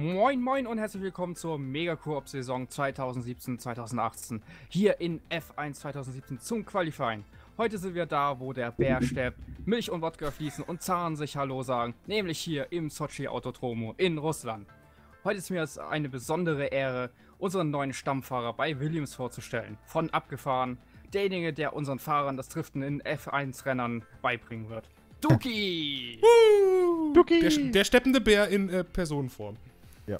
Moin moin und herzlich willkommen zur Mega-Koop-Saison 2017-2018 hier in F1 2017 zum Qualifying. Heute sind wir da, wo der Bär steppt, Milch und Wodka fließen und Zahn sich Hallo sagen, nämlich hier im Sochi Autodromo in Russland. Heute ist mir es eine besondere Ehre, unseren neuen Stammfahrer bei Williams vorzustellen. Von abgefahren, derjenige, der unseren Fahrern das Driften in F1-Rennern beibringen wird. Duki! Duki! Der steppende Bär in Personenform. Ja.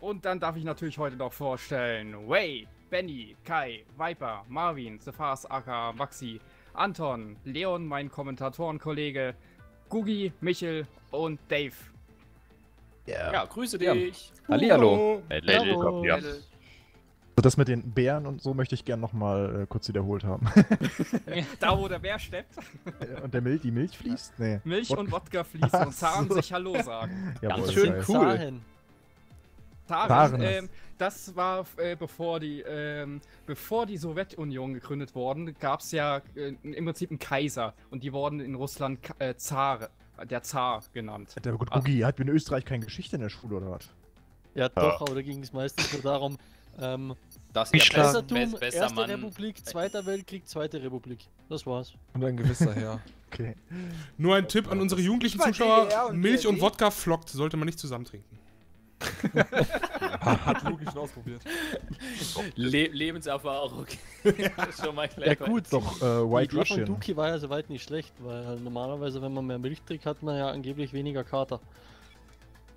Und dann darf ich natürlich heute noch vorstellen Wade, Benny, Kai, Viper, Marvin, Sefas, Aka, Maxi, Anton, Leon, mein Kommentatorenkollege, Gugi, Michel und Dave. Yeah. Ja, grüße dich. Hallihallo. Hallo. Ja. Also das mit den Bären und so möchte ich gerne nochmal kurz wiederholt haben. Da, wo der Bär steppt. Und die Milch fließt? Nee. Milch und Wodka fließt und Zaren sich Hallo sagen. Ja, ganz schön cool. Zaren, das war, bevor die Sowjetunion gegründet wurde, gab es ja im Prinzip einen Kaiser. Und die wurden in Russland Zare, der Zar genannt. Der Gott, Boogie, hat in Österreich keine Geschichte in der Schule, oder was? Ja, doch, aber da ging es meistens nur darum, das Kaisertum, Erste Mann. Republik, Zweiter Weltkrieg, Zweite Republik. Das war's. Und ein gewisser Herr. Okay. Nur ein Tipp an unsere jugendlichen Zuschauer: und Milch und Wodka flockt, sollte man nicht zusammen trinken. Hat Logi schon ausprobiert. Lebenserfahrung. Schon mal ja gut, doch White Russian. Die von Duki war ja soweit nicht schlecht, weil normalerweise, wenn man mehr Milch trinkt, hat man ja angeblich weniger Kater.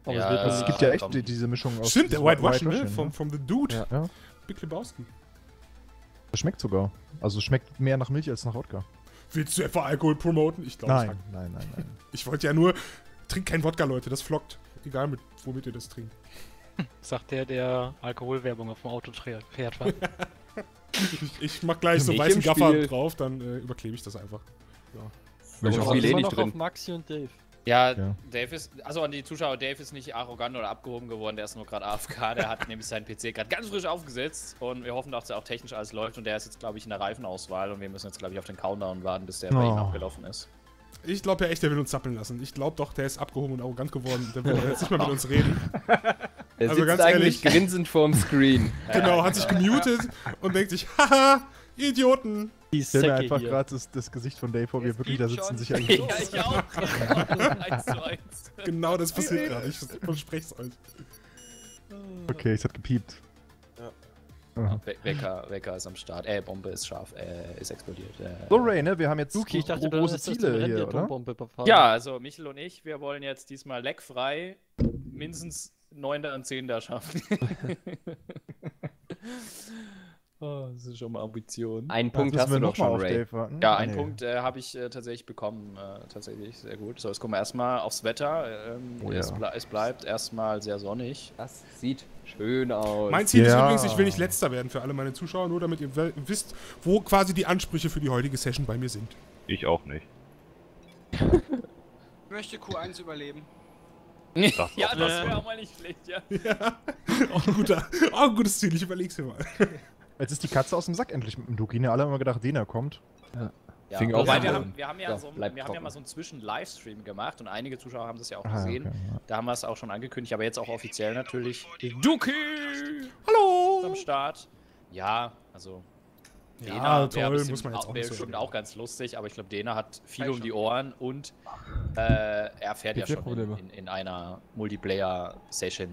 Aber ja, es gibt ja echt diese Mischung aus. Stimmt, der White Russian, ne? Vom The Dude. Ja, ja. Big Lebowski. Das schmeckt sogar. Also schmeckt mehr nach Milch als nach Wodka. Willst du etwa Alkohol promoten? Ich glaube nicht. Nein. Ich wollte ja nur. Trinkt kein Wodka, Leute, das flockt. Egal, womit ihr das trinkt. Sagt der, der Alkoholwerbung auf dem Auto fährt. Ich mach gleich so weißen Gaffer drauf, dann überklebe ich das einfach. Ja. Ich hoffe, ich noch auf Maxi und Dave. Ja, Dave ist, also an die Zuschauer, Dave ist nicht arrogant oder abgehoben geworden, der ist nur gerade AFK, der hat nämlich seinen PC gerade ganz frisch aufgesetzt und wir hoffen, dass er auch technisch alles läuft und der ist jetzt, glaube ich, in der Reifenauswahl und wir müssen jetzt, glaube ich, auf den Countdown warten, bis der bei ihm abgelaufen ist. Ich glaube ja echt, der will uns zappeln lassen. Ich glaube doch, der ist abgehoben und arrogant geworden, der will jetzt nicht mehr mit uns reden. Er also sitzt eigentlich grinsend vorm Screen. Genau, hat sich gemutet und denkt sich, haha, ihr Idioten. Ich stelle mir einfach gerade das Gesicht von Dave vor, wie wirklich da sitzen sich eigentlich. Ja, ich auch. 1:1. Genau, das passiert gerade. Ich verspreche es euch. Okay, es hat gepiept. Ja. Wecker ist am Start. Bombe ist scharf. Ist explodiert. So, Ray, ne? Wir haben jetzt Duki, ich dachte, große Ziele hier, oder? Ja, also Michel und ich, wir wollen jetzt diesmal leckfrei mindestens 9. und 10. schaffen. Oh, das ist schon mal Ambition. Einen Punkt hast du noch schon, Ray. Ja, einen Punkt habe ich tatsächlich bekommen. Tatsächlich, sehr gut. So, jetzt kommen wir erstmal aufs Wetter. Es bleibt erstmal sehr sonnig. Das sieht schön aus. Mein Ziel ist übrigens, ich will nicht letzter werden für alle meine Zuschauer, nur damit ihr wisst, wo quasi die Ansprüche für die heutige Session bei mir sind. Ich auch nicht. Ich möchte Q1 überleben. Ja, das wäre auch mal nicht schlecht, ja. Auch ein gutes Ziel, ich überleg's mir mal. Jetzt ist die Katze aus dem Sack endlich mit dem Duki. Ne? Alle haben immer gedacht, Dena kommt. Ja. Wir haben ja mal so einen Zwischen-Livestream gemacht und einige Zuschauer haben das ja auch gesehen. Okay, ja. Da haben wir es auch schon angekündigt, aber jetzt auch offiziell natürlich. Duki! Hallo! Am Start. Ja, also. Ja, Dena wäre bestimmt auch ganz lustig, aber ich glaube, Dena hat viel um die Ohren und er fährt ja schon in einer Multiplayer-Session.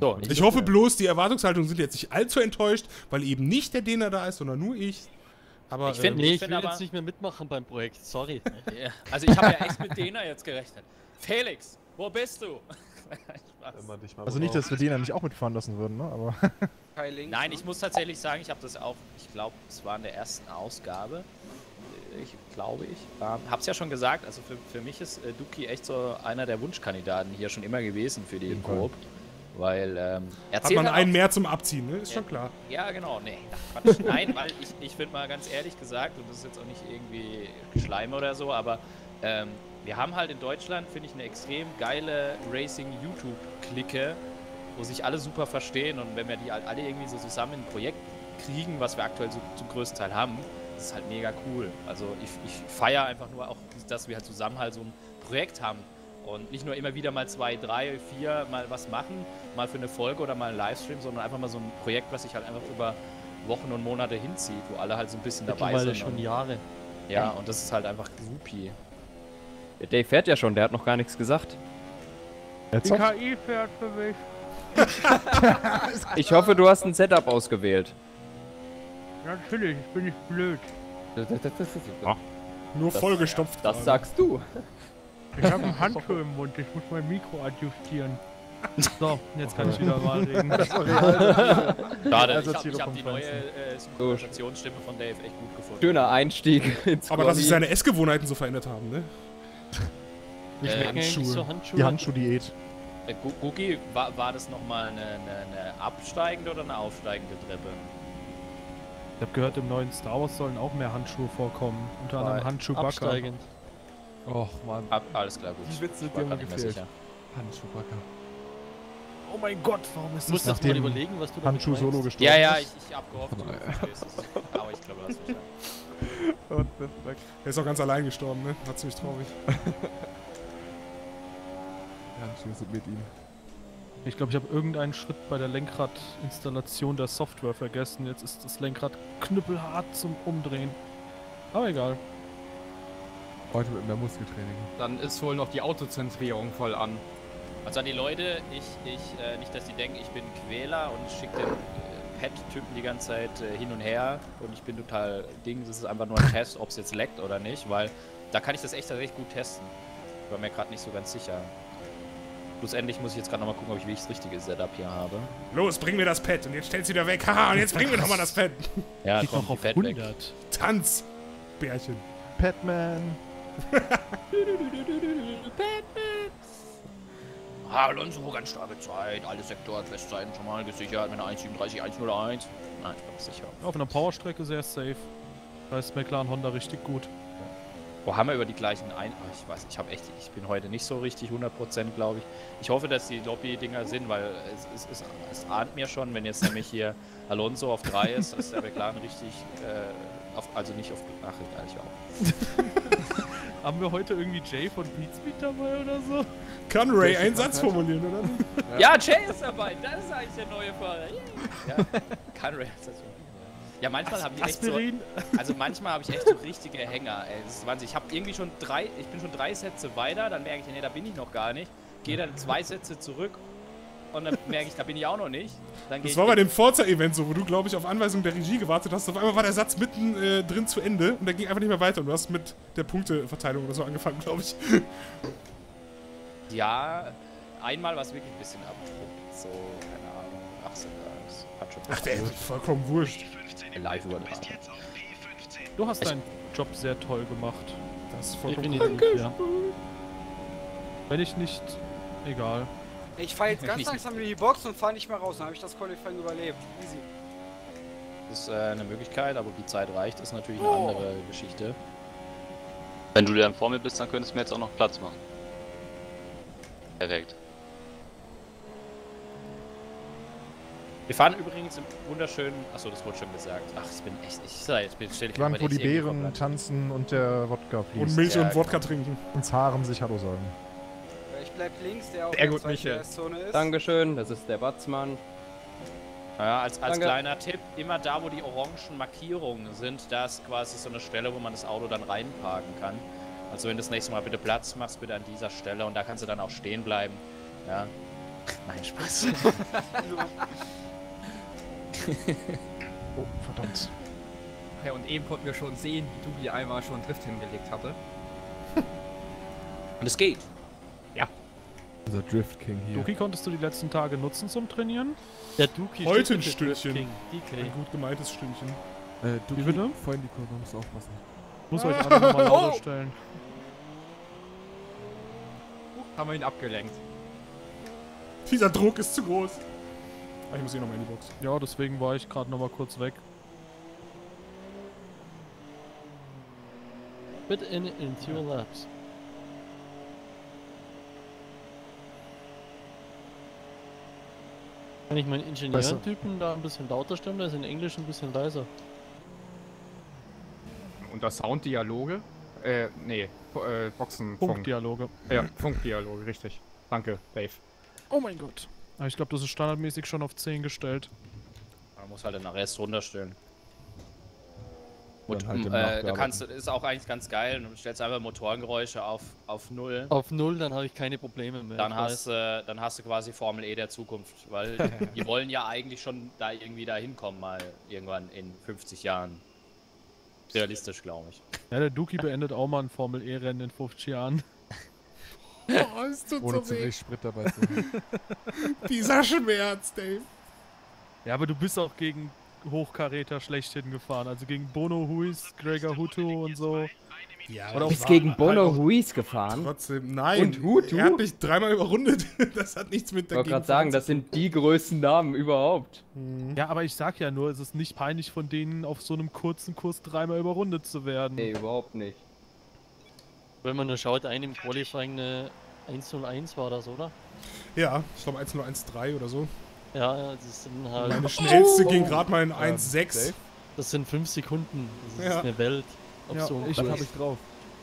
So, ich hoffe bloß, die Erwartungshaltungen sind jetzt nicht allzu enttäuscht, weil eben nicht der Dena da ist, sondern nur ich. Aber ich finde, ich will jetzt nicht mehr mitmachen beim Projekt, sorry. Also ich habe ja echt mit Dena jetzt gerechnet. Felix, wo bist du? Also nicht, dass wir Dena nicht auch mitfahren lassen würden, ne? Aber nein, ich muss tatsächlich sagen, ich habe das auch, ich glaube, es war in der ersten Ausgabe. Hab's ja schon gesagt, also für mich ist Duki echt so einer der Wunschkandidaten hier schon immer gewesen für die Coop. Weil, hat man halt einen mehr zum Abziehen, ne? Ist schon klar. Ja, genau. Nee, Quatsch. Nein, weil ich finde mal ganz ehrlich gesagt, und das ist jetzt auch nicht irgendwie Schleim oder so, aber wir haben halt in Deutschland, finde ich, eine extrem geile Racing-YouTube-Clique, wo sich alle super verstehen und wenn wir die halt alle irgendwie so zusammen in ein Projekt kriegen, was wir aktuell so zum größten Teil haben, das ist halt mega cool. Also ich feiere einfach nur auch, dass wir halt zusammen halt so ein Projekt haben. Und nicht nur immer wieder mal 2, 3, 4 mal was machen, mal für eine Folge oder mal einen Livestream, sondern einfach mal so ein Projekt, was sich halt einfach über Wochen und Monate hinzieht, wo alle halt so ein bisschen dabei sind. Schon Jahre. Ja, und das ist halt einfach groupie. Der Dave fährt ja schon, der hat noch gar nichts gesagt. Die KI fährt für mich. Ich hoffe, du hast ein Setup ausgewählt. Natürlich, ich bin nicht blöd. Ach, nur vollgestopft. Das sagst du. Ich habe einen Handschuh im Mund, ich muss mein Mikro adjustieren. So, jetzt kann ich wieder mal reden. Schade, ich hab die neue Synchronisationsstimme von Dave echt gut gefunden. Schöner Einstieg. Aber dass sich seine Essgewohnheiten so verändert haben, ne? Nicht mehr Handschuhe. Die Handschuh-Diät. Gucki, war das nochmal eine absteigende oder eine aufsteigende Treppe? Ich habe gehört, im neuen Star Wars sollen auch mehr Handschuhe vorkommen. Unter anderem Handschuhbacker. Absteigend. Och, Mann. Alles klar, gut. Die Witze sind mir gefehlt. Handschuhbacker. Oh mein Gott, warum ist das? Du musst jetzt mal überlegen, was du da Handschuh Solo gestorben. Ja, ja, ich hab gehofft, du verstehst es. Aber ich glaube, das ist ja. Er ist auch ganz allein gestorben, ne? War ziemlich traurig. Handschuhe sind mit ihm. Ich glaube, ich habe irgendeinen Schritt bei der Lenkradinstallation der Software vergessen. Jetzt ist das Lenkrad knüppelhart zum Umdrehen. Aber egal. Heute mit mehr Muskeltraining. Dann ist wohl noch die Autozentrierung voll an. Also an die Leute, nicht, dass die denken, ich bin Quäler und schicke den Pet-Typen die ganze Zeit hin und her und ich bin total Ding. Das ist einfach nur ein Test, ob es jetzt leckt oder nicht, weil da kann ich das echt tatsächlich gut testen. Ich war mir gerade nicht so ganz sicher. Schlussendlich muss ich jetzt gerade nochmal gucken, ob ich wirklich das richtige Setup hier habe. Los, bring mir das Pad und jetzt stellst du wieder weg. Haha, und jetzt bring mir nochmal das Pad. Ja, ich komm, noch auf Pad 100. Weg. Tanz, Bärchen. Padman. Padman. Alonso, ganz starke Zeit. Alle Sektoren, Westseiten schon mal gesichert mit einer 1,37, 1,01. Nein, ich bin sicher. Auf einer Powerstrecke sehr safe. Da ist McLaren Honda richtig gut. Wo haben wir über die gleichen ein... Oh, ich weiß, ich bin heute nicht so richtig 100%, glaube ich. Ich hoffe, dass die Lobby-Dinger sind, weil es ahnt mir schon, wenn jetzt nämlich hier Alonso auf 3 ist, dass der McLaren richtig... also nicht auf... Ach, eigentlich auch. Haben wir heute irgendwie Jay von Beatspeed dabei oder so? Kann Ray einen Satz formulieren, oder? Ja, Jay ist dabei, das ist eigentlich der neue Fahrer. Yeah. Ja, kann Ray einen Satz formulieren. Ja, manchmal habe ich echt so, richtige Hänger, ey, das ist Wahnsinn. Ich habe irgendwie schon drei Sätze weiter, dann merke ich, nee, da bin ich noch gar nicht. Gehe dann 2 Sätze zurück und dann merke ich, da bin ich auch noch nicht. Dann das war bei dem Forza-Event so, wo du, glaube ich, auf Anweisung der Regie gewartet hast. Auf einmal war der Satz mitten drin zu Ende und der ging einfach nicht mehr weiter. Und du hast mit der Punkteverteilung oder so angefangen, glaube ich. Ja, einmal war es wirklich ein bisschen abgedruckt. So, keine Ahnung, 18 Uhr. Ach, der ist vollkommen wurscht. Live du bist jetzt auf B15. Du hast deinen Job sehr toll gemacht. Das ist vollkommen richtig, ja. Wenn ich nicht... Egal. Ich fahre jetzt ganz langsam in die Box und fahre nicht mehr raus. Dann habe ich das Qualifying überlebt. Easy. Das ist eine Möglichkeit, aber ob die Zeit reicht, ist natürlich eine andere Geschichte. Wenn du dann vor mir bist, dann könntest du mir jetzt auch noch Platz machen. Perfekt. Wir fahren übrigens im wunderschönen... Achso, das wurde schon gesagt. Ach, ich bin echt... Land, wo die Beeren tanzen und der Wodka fließt. Und Milch und Wodka trinken. Und Haaren sich Hallo sagen. Ich bleib links, der auch in der Verkehrszone ist. Dankeschön, das ist der Batzmann. Naja, als kleiner Tipp, immer da, wo die orangen Markierungen sind, da ist quasi so eine Stelle, wo man das Auto dann reinparken kann. Also wenn du das nächste Mal bitte Platz machst, bitte an dieser Stelle und da kannst du dann auch stehen bleiben. Ja. Nein, Spaß. Oh, verdammt. Ja, und eben konnten wir schon sehen, wie Dubi einmal schon einen Drift hingelegt hatte. Und es geht. Ja. Unser Drift King hier. Duki, konntest du die letzten Tage nutzen zum Trainieren? Der Duki heute ein Stündchen. Ein gut gemeintes Stündchen. Duki, bitte? Vorhin die Kurve, musst du aufpassen. Muss euch alle nochmal lauter stellen. Haben wir ihn abgelenkt. Dieser Druck ist zu groß. Ich muss hier nochmal in die Box. Ja, deswegen war ich gerade nochmal kurz weg. Bitte in your laps. Kann ich meinen Ingenieurentypen da ein bisschen lauter stimmen? Der ist in Englisch ein bisschen leiser. Und das Sounddialoge? Boxen. Funkdialoge. Ja, Funkdialoge, richtig. Danke, Dave. Oh mein Gott. Aber ich glaube, das ist standardmäßig schon auf 10 gestellt. Man muss halt in der Rest runterstellen. Und halt da kannst du, ist auch eigentlich ganz geil, du stellst einfach Motorengeräusche auf 0. Auf 0, dann habe ich keine Probleme mehr. Dann hast du quasi Formel E der Zukunft, weil die wollen ja eigentlich schon da irgendwie da hinkommen, mal irgendwann in 50 Jahren. Realistisch, glaube ich. Ja, der Duki beendet auch mal ein Formel E-Rennen in 50 Jahren. Oh, es tut ohne so zu wenig Sprit dabei zu haben. Dieser Schmerz, Dave. Ja, aber du bist auch gegen Hochkaräter schlecht hingefahren, also gegen Bono Huis, Gregor Hutu und so. Ja, du bist gegen Bono halt Huis gefahren? Trotzdem, nein. Und Hutu? Er hat mich dreimal überrundet, das hat nichts mit der Gegend. Ich wollte gerade sagen, das sind die größten Namen überhaupt. Mhm. Ja, aber ich sag ja nur, es ist nicht peinlich von denen, auf so einem kurzen Kurs dreimal überrundet zu werden. Nee, überhaupt nicht. Wenn man nur schaut, einem im Qualifying eine 1:01 war das, oder? Ja, ich glaube 1:01,3 oder so. Ja, das sind halt... Meine schnellste ging gerade mal in 1,6. Das sind 5 Sekunden, das ist eine Welt. Ob ja, so ich habe ich drauf.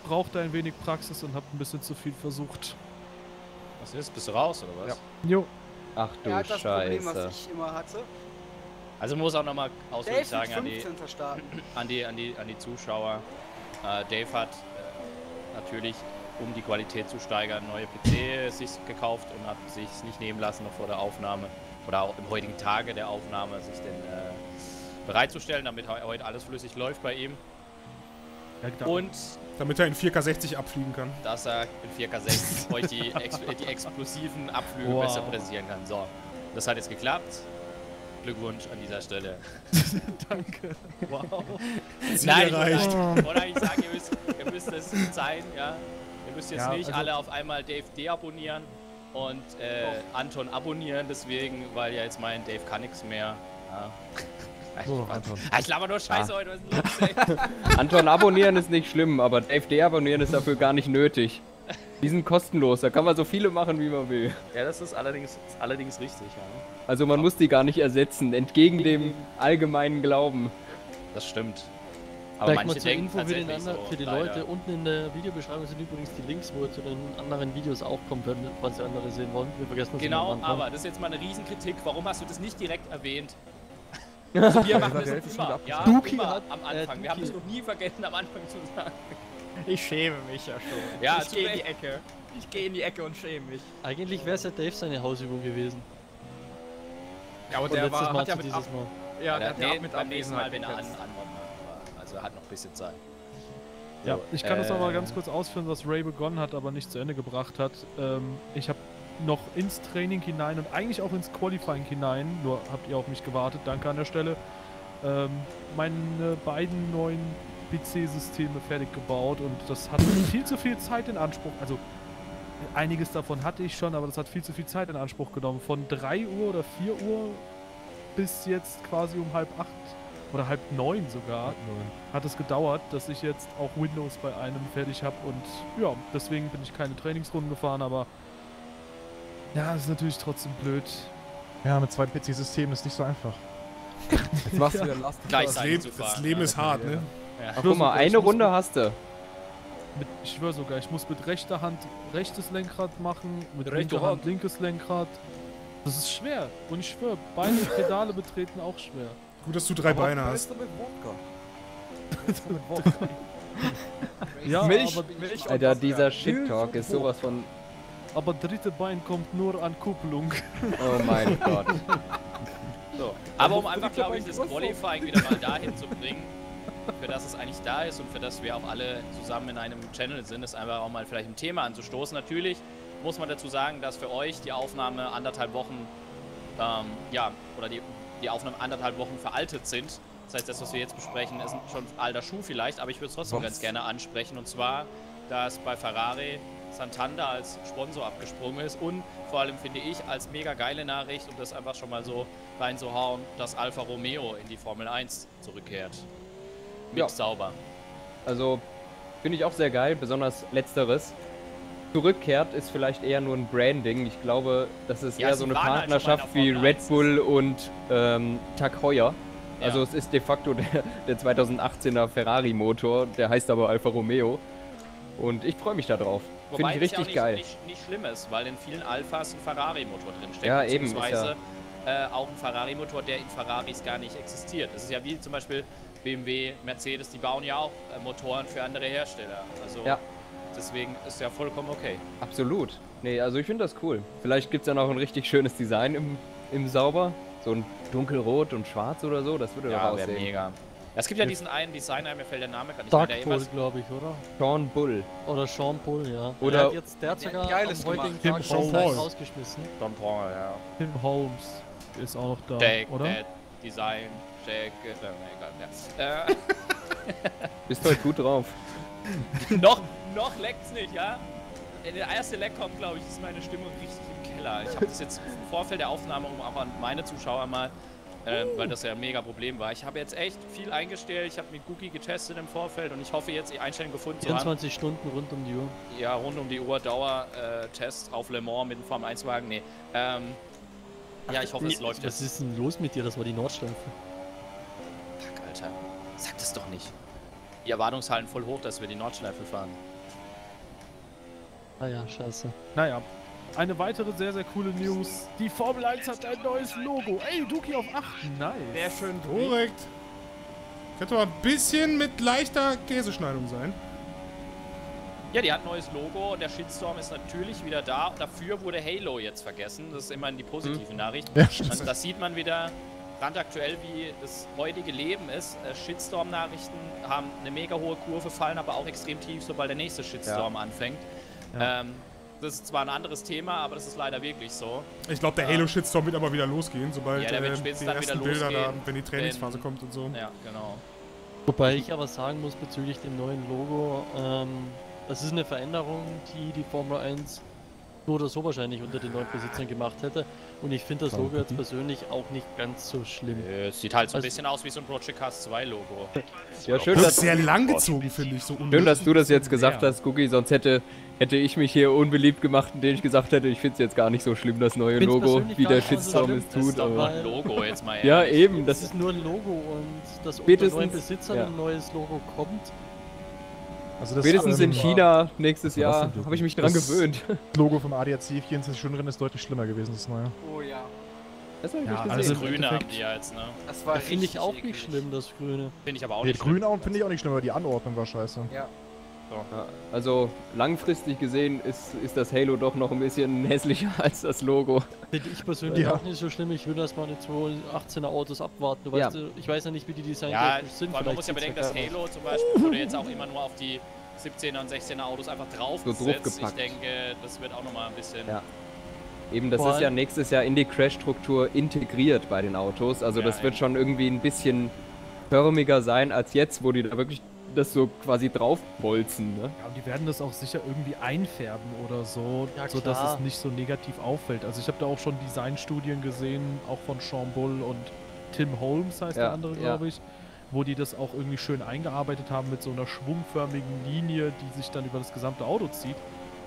Brauchte ein wenig Praxis und habe ein bisschen zu viel versucht. Was ist? Bist du raus, oder was? Ja. Jo. Ach du Scheiße. Das Problem, was ich immer hatte. Also muss auch nochmal ausdrücklich sagen an die Zuschauer. Dave hat natürlich, um die Qualität zu steigern, neue PC sich gekauft und hat sich nicht nehmen lassen, noch vor der Aufnahme. Oder auch im heutigen Tage der Aufnahme, sich den bereitzustellen, damit heute alles flüssig läuft bei ihm. Ja, und damit er in 4K60 abfliegen kann. Dass er in 4K60 euch die explosiven Abflüge besser präsentieren kann. So, das hat jetzt geklappt. Glückwunsch an dieser Stelle. Danke. Wow. Nein, oder ich sage, ihr müsst es sein, ja. Ihr müsst jetzt nicht alle auf einmal Dave deabonnieren. Und Anton abonnieren, deswegen, weil ja jetzt mein Dave kann nichts mehr. Ja. Ich laber nur Scheiße heute, was ist los, ey? Anton abonnieren ist nicht schlimm, aber Dave deabonnieren ist dafür gar nicht nötig. Die sind kostenlos, da kann man so viele machen, wie man will. Ja, das ist allerdings richtig. Ja. Also man muss die gar nicht ersetzen, entgegen dem allgemeinen Glauben. Das stimmt. Aber vielleicht manche mal zur denken Info für die leider. Leute, unten in der Videobeschreibung sind übrigens die Links, wo ihr zu den anderen Videos auch kommt, falls ihr andere sehen wollt. Wir vergessen das nicht. Aber das ist jetzt mal eine Riesenkritik. Warum hast du das nicht direkt erwähnt? Also wir machen das immer. Ja, immer am Anfang. Wir haben das noch nie vergessen, am Anfang zu sagen. Ich schäme mich ja schon. Ja, ich gehe in die Ecke. Ich gehe in die Ecke und schäme mich. Eigentlich wäre es ja Dave seine Hausübung gewesen. Ja, aber der war ja mit dieses Mal. Ja, der hat mit am nächsten Mal, wenn er anordnet. Also hat noch ein bisschen Zeit. Ja, ich kann das aber ganz kurz ausführen, was Ray begonnen hat, aber nicht zu Ende gebracht hat. Ich habe noch ins Training hinein und eigentlich auch ins Qualifying hinein, nur habt ihr auf mich gewartet, danke an der Stelle, meine beiden neuen PC-Systeme fertig gebaut und das hat viel zu viel Zeit in Anspruch, also einiges davon hatte ich schon, aber das hat viel zu viel Zeit in Anspruch genommen. Von 3 Uhr oder 4 Uhr bis jetzt quasi um 7:30. Oder 8:30 sogar, hat es gedauert, dass ich jetzt auch Windows bei einem fertig habe und ja, deswegen bin ich keine Trainingsrunden gefahren, aber ja, das ist natürlich trotzdem blöd. Ja, mit 2 PC-Systemen ist nicht so einfach. Jetzt machst du wieder Last. Das Leben ist hart, ne? Ja. Guck mal, eine Runde hast du. Ich schwöre sogar, ich muss mit rechter Hand rechtes Lenkrad machen, mit rechter Hand linkes Lenkrad. Das ist schwer und ich schwöre, beide Pedale betreten auch schwer. Gut, dass du 3 Beine hast. Ja, Milch, Alter, dieser Shit-Talk ist sowas von... Aber 3. Bein kommt nur an Kupplung. Oh mein Gott. So. Aber um einfach, glaube ich, das Qualifying wieder mal dahin zu bringen, für das es eigentlich da ist und für das wir auch alle zusammen in einem Channel sind, ist einfach auch mal vielleicht ein Thema anzustoßen. Natürlich muss man dazu sagen, dass für euch die Aufnahme 1,5 Wochen, oder die Aufnahmen 1,5 Wochen veraltet sind. Das heißt, das, was wir jetzt besprechen, ist schon alter Schuh vielleicht, aber ich würde es trotzdem ganz gerne ansprechen. Und zwar, dass bei Ferrari Santander als Sponsor abgesprungen ist und vor allem, finde ich, als mega geile Nachricht, um das einfach schon mal so reinzuhauen, dass Alfa Romeo in die Formel 1 zurückkehrt. Mit Sauber. Also, finde ich auch sehr geil, besonders Letzteres. Zurückkehrt ist vielleicht eher nur ein Branding. Ich glaube, das ist eher so eine Partnerschaft halt wie Red Bull und Tag Heuer. Ja. Also es ist de facto der 2018er Ferrari-Motor, der heißt aber Alfa Romeo. Und ich freue mich da drauf. Finde ich richtig geil. Wobei es ja auch nicht schlimm ist, weil in vielen Alphas ein Ferrari-Motor drinsteckt. Ja, eben. Beziehungsweise auch ein Ferrari-Motor, der in Ferraris gar nicht existiert. Das ist ja wie zum Beispiel BMW, Mercedes, die bauen ja auch Motoren für andere Hersteller. Also ja. Deswegen ist ja vollkommen okay. Absolut. Nee, also ich finde das cool. Vielleicht gibt es ja noch ein richtig schönes Design im Sauber. So ein dunkelrot und schwarz oder so, das würde doch aussehen. Ja, mega. Es gibt ja diesen einen Designer, mir fällt der Name gar nicht mehr. Der Bull, glaube ich, oder? Sean Bull. Oder Sean Bull, ja. Oder hat jetzt der hat sogar am heutigen Tag schon rausgeschmissen. Tom Paul, ja. Tim Holmes ist auch noch da, oder? Design, Jack, egal, ja. Bist heute gut drauf. noch leckt's nicht, ja? Der erste Leck kommt, glaube ich, ist meine Stimmung richtig im Keller. Ich habe das jetzt im Vorfeld der Aufnahme, um auch an meine Zuschauer mal weil das ja ein mega Problem war. Ich habe jetzt echt viel eingestellt, ich habe mit Gookie getestet im Vorfeld und ich hoffe jetzt die Einstellung gefunden zu haben. 24 Stunden rund um die Uhr. Ja, rund um die Uhr Dauertest auf Le Mans mit dem Formel 1 Wagen, nee. Ja, ich hoffe es läuft jetzt. Was ist denn los mit dir? Das war die Nordschleife. Fuck, Alter. Sag das doch nicht. Die Erwartungshallen voll hoch, dass wir die Nordschleife fahren. Ah ja, scheiße. Naja. Eine weitere sehr, sehr coole News. Die Formel 1 hat ein neues Logo. Ey, Duki auf 8. Nice. Sehr schön korrekt. Könnte mal ein bisschen mit leichter Käseschneidung sein. Ja, die hat ein neues Logo und der Shitstorm ist natürlich wieder da. Dafür wurde Halo jetzt vergessen. Das ist immerhin die positive Nachricht. Ja, also, das sieht man wieder brandaktuell, wie das heutige Leben ist. Shitstorm-Nachrichten haben eine mega hohe Kurve, fallen aber auch extrem tief, sobald der nächste Shitstorm anfängt. Ja. Das ist zwar ein anderes Thema, aber das ist leider wirklich so. Ich glaube, der Halo-Shitstorm wird aber wieder losgehen, sobald ja, die ersten Bilder da, wenn die Trainingsphase kommt und so. Ja, genau. Wobei ich aber sagen muss, bezüglich dem neuen Logo, das ist eine Veränderung, die die Formel 1 so oder so wahrscheinlich unter den neuen Besitzern gemacht hätte. Und ich finde das Logo jetzt persönlich auch nicht ganz so schlimm. Es sieht halt so ein bisschen aus wie so ein Project Cars 2 Logo. Ja, schön, das ist sehr lang gezogen, finde ich. So schön, dass du das jetzt gesagt hast, Gookie, sonst hätte ich mich hier unbeliebt gemacht, indem ich gesagt hätte, ich finde es jetzt gar nicht so schlimm, das neue Logo, wie der Shitstorm es tut. Ist aber ein Logo jetzt mal. Ja, eben. Das ist nur ein Logo und dass unter neuen Besitzern ein neues Logo kommt. Also das spätestens in China nächstes Jahr habe ich mich dran gewöhnt. Das Logo vom ADAC 24-Stunden-Rennen ist deutlich schlimmer gewesen, das neue. Oh ja. Das habe ich nicht gesehen. Das Grüne haben die ja jetzt, ne? Das war finde ich auch nicht schlimm, das Grüne. Finde ich aber auch nicht schlimm. Grün finde ich auch nicht schlimm, aber die Anordnung war scheiße. Ja. So. Ja, also langfristig gesehen ist das Halo doch noch ein bisschen hässlicher als das Logo. Finde ich persönlich auch nicht so schlimm. Ich würde erstmal die 2018er Autos abwarten. Du weißt, ich weiß ja nicht, wie die designtechnisch sind. Man muss ja bedenken, dass Halo zum Beispiel wurde jetzt auch immer nur auf die 17er und 16er Autos einfach draufgesetzt. Ich denke, das wird auch nochmal ein bisschen... Ja. Eben, das ist ja nächstes Jahr in die Crash-Struktur integriert bei den Autos. Also das wird schon irgendwie ein bisschen förmiger sein als jetzt, wo die da wirklich... das so quasi draufbolzen, ne? Ja, und die werden das auch sicher irgendwie einfärben oder so, ja, sodass es nicht so negativ auffällt. Also ich habe da auch schon Designstudien gesehen, auch von Sean Bull und Tim Holmes heißt der andere, glaube ich, wo die das auch irgendwie schön eingearbeitet haben mit so einer schwungförmigen Linie, die sich dann über das gesamte Auto zieht.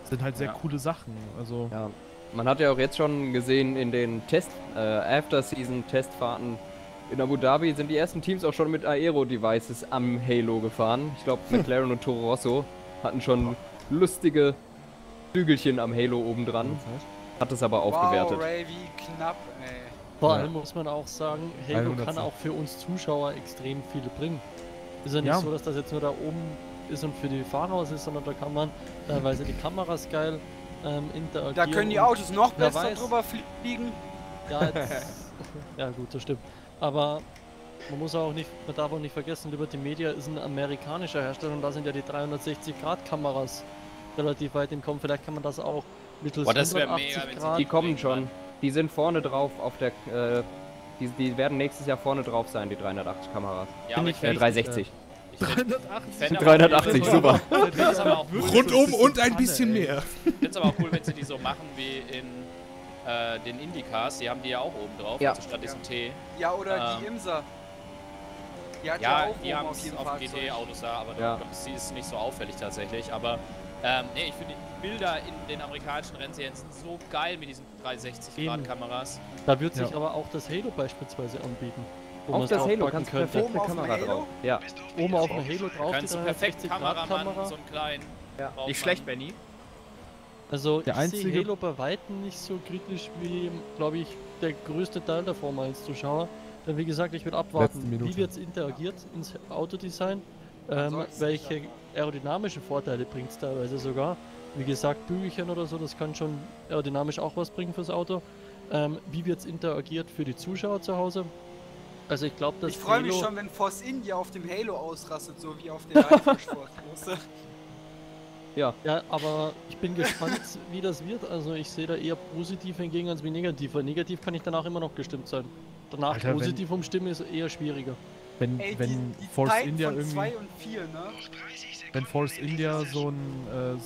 Das sind halt sehr coole Sachen. Also ja. Man hat ja auch jetzt schon gesehen in den After-Season-Testfahrten, in Abu Dhabi sind die ersten Teams auch schon mit Aero-Devices am Halo gefahren. Ich glaube, McLaren und Toro Rosso hatten schon lustige Flügelchen am Halo obendran. Hat es aber aufgewertet. Ray, wie knapp, ey. Vor allem muss man auch sagen, Halo 100. Kann auch für uns Zuschauer extrem viele bringen. Ist ja nicht so, dass das jetzt nur da oben ist und für die Fahrer ist, sondern da kann man teilweise die Kameras geil interagieren. Da können die Autos noch besser drüber fliegen. Ja, ja gut, das stimmt. Aber man darf auch nicht vergessen, Liberty Media ist ein amerikanischer Hersteller und da sind ja die 360-Grad-Kameras relativ weit im Kommen. Vielleicht kann man das auch mittels 180 Grad... Die kommen schon. Die sind vorne drauf auf der... die werden nächstes Jahr vorne drauf sein, die 380-Kameras. Ja, aber ich 360. 380, super. Rundum und ein bisschen mehr. Ich finde es aber auch cool, wenn sie die so machen wie in... den IndyCars, die haben die ja auch oben drauf, also statt diesem T. Ja, oder die Imsa. Die hat ja auch die haben auf GT-Autos da, aber sie ist nicht so auffällig tatsächlich. Aber nee, ich finde die Bilder in den amerikanischen Rennserien sind so geil mit diesen 360-Grad-Kameras. Da wird sich aber auch das Halo beispielsweise anbieten. Auch das Halo kannst du perfekt eine Kamera drauf. Ja, oben auf dem Halo drauf kannst du perfekt Kamera machen, so einen kleinen. Ja. Nicht schlecht, Benny. Also der ich sehe Halo bei Weitem nicht so kritisch wie, glaube ich, der größte Teil der Formel 1 Zuschauer. Denn wie gesagt, ich würde abwarten, wie wird es interagiert ins Autodesign, welche aerodynamischen Vorteile bringt es teilweise sogar. Wie gesagt, Bügelchen oder so, das kann schon aerodynamisch auch was bringen fürs Auto. Wie wird es interagiert für die Zuschauer zu Hause? Also ich glaube, dass ich freue mich schon, wenn Force India auf dem Halo ausrastet, so wie auf der Leistungssportklasse. Ja. Ja, aber ich bin gespannt, wie das wird. Also ich sehe da eher positiv hingegen als wie negativ. Weil negativ kann ich danach immer noch gestimmt sein. Danach Alter, positiv umstimmen ist eher schwieriger. Wenn Force India irgendwie... 2 und 4, ne? Wenn Force India so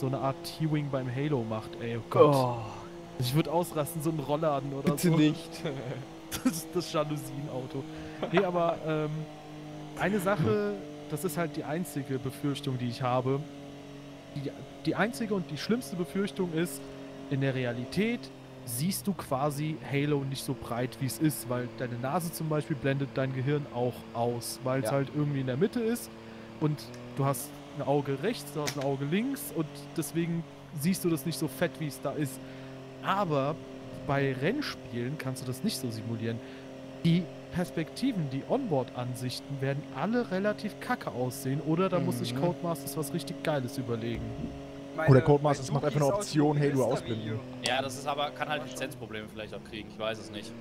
eine Art T-Wing beim Halo macht, ey, oh Gott. Oh. Ich würde ausrasten, so einen Rollladen oder bitte so. Bitte nicht. Das ist das Jalousien-Auto. Nee, aber eine Sache, das ist halt die einzige Befürchtung, die ich habe. Die einzige und die schlimmste Befürchtung ist, in der Realität siehst du quasi Halo nicht so breit, wie es ist, weil deine Nase zum Beispiel blendet dein Gehirn auch aus, weil es halt irgendwie in der Mitte ist und du hast ein Auge rechts, du hast ein Auge links und deswegen siehst du das nicht so fett, wie es da ist. Aber bei Rennspielen kannst du das nicht so simulieren. Die Perspektiven, die Onboard-Ansichten werden alle relativ kacke aussehen, oder da muss ich Codemasters was richtig Geiles überlegen. Oder Codemasters macht einfach eine Option, hey, du ausblenden. Ja, das ist aber, kann halt Lizenzprobleme vielleicht auch kriegen, ich weiß es nicht.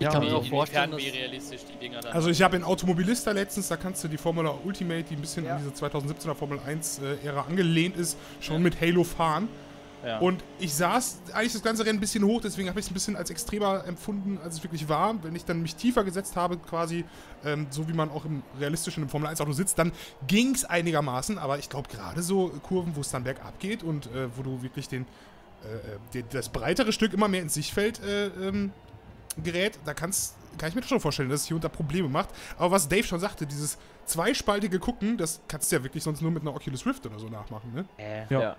Ich kann mir auch vorstellen, wie realistisch die Dinger dann. Also ich habe in Automobilista letztens, da kannst du die Formula Ultimate, die ein bisschen an diese 2017er Formel 1 Ära angelehnt ist, schon mit Halo fahren. Ja. Und ich saß eigentlich das ganze Rennen ein bisschen hoch, deswegen habe ich es ein bisschen als extremer empfunden, als es wirklich war. Wenn ich dann mich tiefer gesetzt habe, quasi, so wie man auch im realistischen im Formel-1-Auto sitzt, dann ging es einigermaßen. Aber ich glaube, gerade so Kurven, wo es dann bergab geht und wo du wirklich das breitere Stück immer mehr ins Sichtfeld gerät, da kann ich mir schon vorstellen, dass es hier und da Probleme macht. Aber was Dave schon sagte, dieses zweispaltige Gucken, das kannst du ja wirklich sonst nur mit einer Oculus Rift oder so nachmachen, ne? Ja.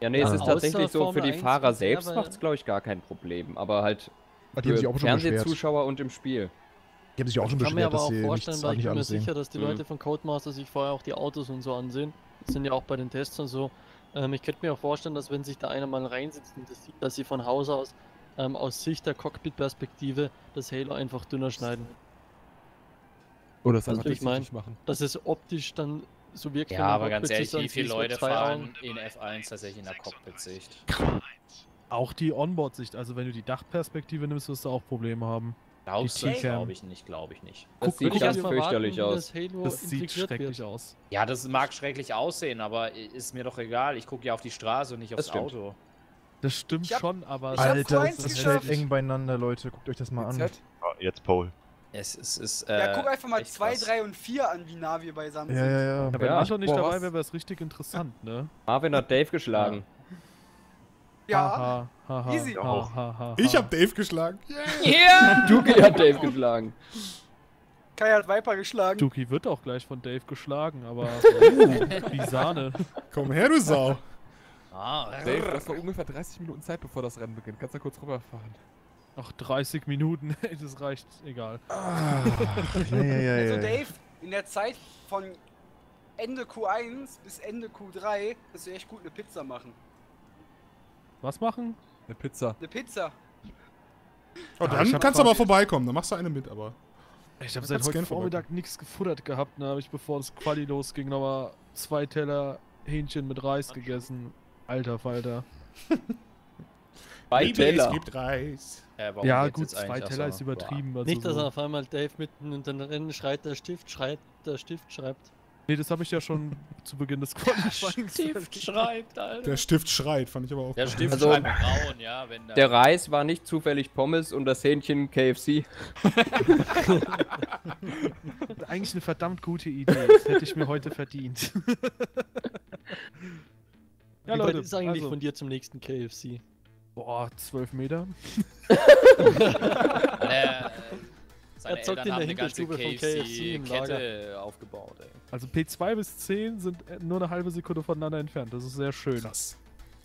Ja, nee, es ist tatsächlich so, für die Fahrer selbst macht es, glaube ich, gar kein Problem, aber halt für Fernsehzuschauer und im Spiel. Die haben sich auch schon beschwert, dass sie nichts alles sehen. Ich kann mir aber auch vorstellen, weil ich bin mir sicher, dass die Leute von Codemasters sich vorher auch die Autos und so ansehen. Das sind ja auch bei den Tests und so. Ich könnte mir auch vorstellen, dass wenn sich da einer mal reinsitzt und das sieht, dass sie von Haus aus, aus Sicht der Cockpit-Perspektive, das Halo einfach dünner schneiden. Oder das einfach nicht machen. Das ist optisch dann... So wirklich ja, aber ganz ehrlich, wie viele Leute fahren in F1 tatsächlich in der Cockpit-Sicht? Auch die Onboard-Sicht, also wenn du die Dachperspektive nimmst, wirst du auch Probleme haben. Glaubst du? Glaube ich nicht. Das sieht ganz fürchterlich aus. Das sieht schrecklich aus. Ja, das mag schrecklich aussehen, aber ist mir doch egal. Ich gucke ja auf die Straße und nicht aufs Auto. Das stimmt schon, aber... Alter, das ist halt eng beieinander, Leute. Guckt euch das mal an. Jetzt Paul. Ja, guck einfach mal 2, 3 und 4 an, wie nah wir beisammen sind. Ja. Aber wenn Anton nicht dabei wäre, wäre es richtig interessant, ne? Marvin hat Dave geschlagen. Ja. Easy. Ich hab Dave geschlagen. Yeah. Duki hat Dave geschlagen. Kai hat Viper geschlagen. Duki wird auch gleich von Dave geschlagen, aber... wie Sahne. Komm her, du Sau. Dave, das war ungefähr 30 Minuten Zeit, bevor das Rennen beginnt. Kannst du kurz rüberfahren? Ach, 30 Minuten, das reicht, egal. Also Dave, in der Zeit von Ende Q1 bis Ende Q3 wirst du echt gut eine Pizza machen. Was machen? Eine Pizza. Eine Pizza. Oh, dann kannst du aber vorbeikommen, dann machst du eine mit, aber... Ich habe seit heute Vormittag nichts gefuttert gehabt, da habe ich, bevor das Quali losging, nochmal 2 Teller Hähnchen mit Reis gegessen. Alter Falter. 2 Teller. Es gibt Reis. Ja gut, 2 Teller ist übertrieben. Also nicht, dass auf einmal Dave mitten in den Rennen der Stift schreibt. Nee, das habe ich ja schon zu Beginn des Qualifyings. Der Stift schreibt, Alter. Der Stift schreit, fand ich aber auch. Der Stift schreibt braun, ja. Wenn der Reis war nicht zufällig Pommes und das Hähnchen KFC. Eigentlich eine verdammt gute Idee. Das hätte ich mir heute verdient. Ja, Leute, ist eigentlich von dir zum nächsten KFC? Boah, 12 Meter? Er zockt in der Hinterstube von KFC im Lager aufgebaut, ey. Also P2 bis 10 sind nur eine halbe Sekunde voneinander entfernt, das ist sehr schön. Krass.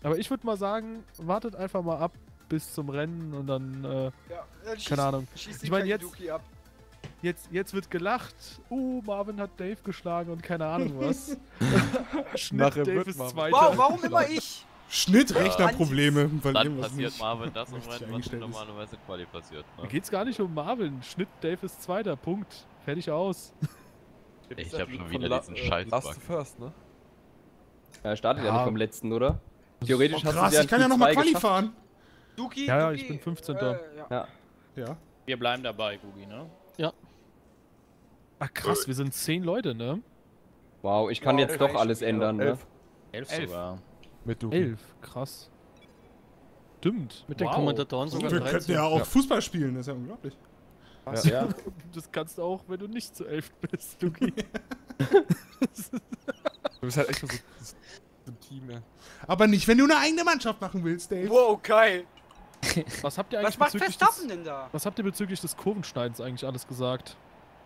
Aber ich würde mal sagen, wartet einfach mal ab bis zum Rennen und dann, keine Ahnung. Ich meine jetzt, Jetzt wird gelacht. Marvin hat Dave geschlagen und keine Ahnung was. Schnitt, Dave ist Zweiter. Wow, warum immer ich? Schnittrechnerprobleme. Dann passiert Marvin das im Rennen, was normalerweise in Quali passiert. Ne? Da geht's gar nicht um Marvin. Schnitt, Dave ist Zweiter. Punkt. Fertig aus. Ich hab schon wieder diesen Scheiß. Last first, ne? Er startet ja nicht vom letzten, oder? Theoretisch hast du ja ich kann ja nochmal Quali fahren. Duki, ja, ich bin 15. Ja. Wir bleiben dabei, Gugi, ne? Ja. Ach krass, wir sind 10 Leute, ne? Wow, ich kann jetzt doch alles ändern, 11. Ne? 11 sogar. Mit Duki. 11, krass. Stimmt. Mit den Kommentatoren sogar 13. Wir könnten ja auch Fußball spielen, das ist ja unglaublich. Was? Ja. Das kannst du auch, wenn du nicht zu 11 bist, Duki. Du bist halt echt so im Team, ja. Aber nicht, wenn du eine eigene Mannschaft machen willst, Dave. Wow, geil. Was habt ihr eigentlich bezüglich des Kurvenschneidens eigentlich alles gesagt?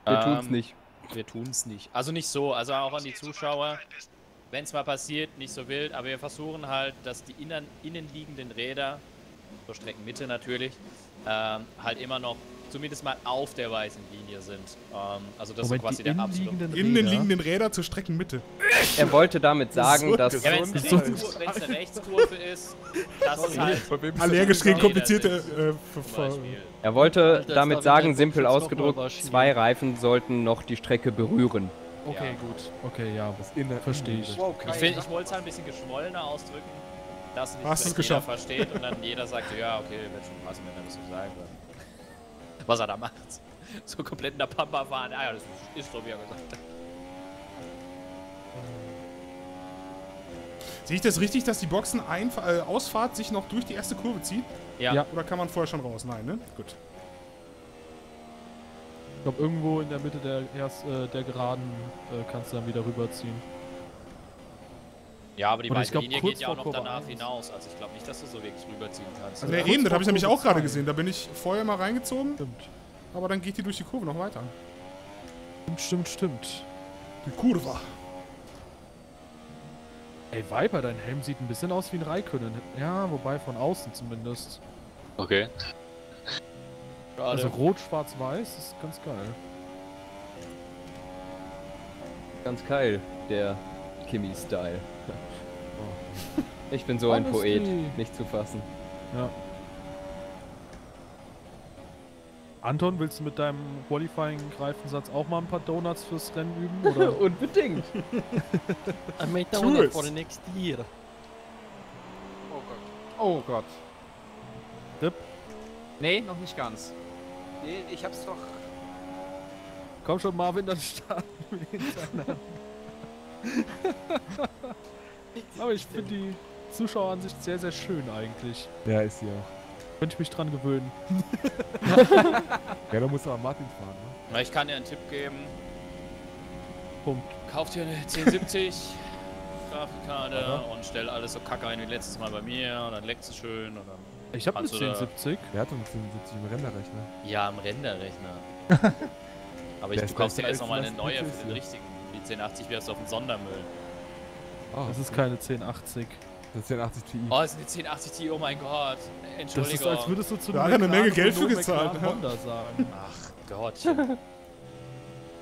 Wir tun's nicht. Wir tun's nicht. Also nicht so, also auch an die Zuschauer. Wenn es mal passiert, nicht so wild, aber wir versuchen halt, dass die innenliegenden Räder, zur Streckenmitte natürlich, halt immer noch zumindest mal auf der weißen Linie sind. Also das ist quasi der absolute... Innenliegenden Räder zur Streckenmitte. Er wollte damit sagen, dass... Ja, wenn es eine Rechtskurve ist, das ist halt... Allergisch gegen komplizierte... Er wollte damit sagen, simpel ausgedrückt, zwei Reifen sollten noch die Strecke berühren. Okay, gut. Okay, ja, verstehe ich. Ich wollte es halt ein bisschen geschwollener ausdrücken, dass nicht jeder versteht und dann jeder sagt, ja, okay, wird schon passen, wenn er das so sagen wird. Was er da macht. So komplett in der Pampa fahren. Ah ja, das ist schon wieder gesagt. Sehe ich das richtig, dass die Boxenausfahrt sich noch durch die erste Kurve zieht? Ja. Oder kann man vorher schon raus? Nein, ne? Gut. Ich glaube, irgendwo in der Mitte der Geraden kannst du dann wieder rüberziehen. Ja, aber die weiße Linie geht ja auch noch danach hinaus. Also ich glaube nicht, dass du so wirklich rüberziehen kannst. Also eben, das habe ich nämlich auch gerade gesehen. Da bin ich vorher mal reingezogen. Stimmt. Aber dann geht die durch die Kurve noch weiter. Stimmt. Die Kurve. Ey, Viper, dein Helm sieht ein bisschen aus wie ein Raikönnen. Ja, wobei von außen zumindest. Okay. Also rot, schwarz, weiß ist ganz geil. Ganz geil, der Kimi-Style. Oh. Ich bin so ein Poet, nicht zu fassen. Ja. Anton, willst du mit deinem Qualifying-Greifensatz auch mal ein paar Donuts fürs Rennen üben? Oder? Unbedingt! I made donuts for the next year. Oh Gott. Dip? Nee, noch nicht ganz. Nee, ich hab's doch... Komm schon, Marvin, dann starten wir hintereinander. Aber ich finde die Zuschaueransicht sehr, sehr schön eigentlich. Ja, ist sie auch. Könnte ich mich dran gewöhnen. Ja, da musst du aber Martin fahren, ne? Na, ich kann dir einen Tipp geben. Punkt. Kauft dir eine 1070 Grafikkarte und stell alles so kacke ein wie letztes Mal bei mir und dann leckt es schön und dann... Ich hab eine 1070. Wer hat einen 1070 im Renderrechner? Ja, im Renderrechner. Aber du kaufst dir jetzt nochmal eine neue für den richtigen. Die 1080 wärst du auf den Sondermüll. Oh, das ist keine 1080. Das ist eine 1080 Ti. Oh, das ist eine 1080 Ti, oh mein Gott. Entschuldigung. Das ist, als würdest du zu McLaren eine Menge Geld für gezahlt haben. Ach Gott.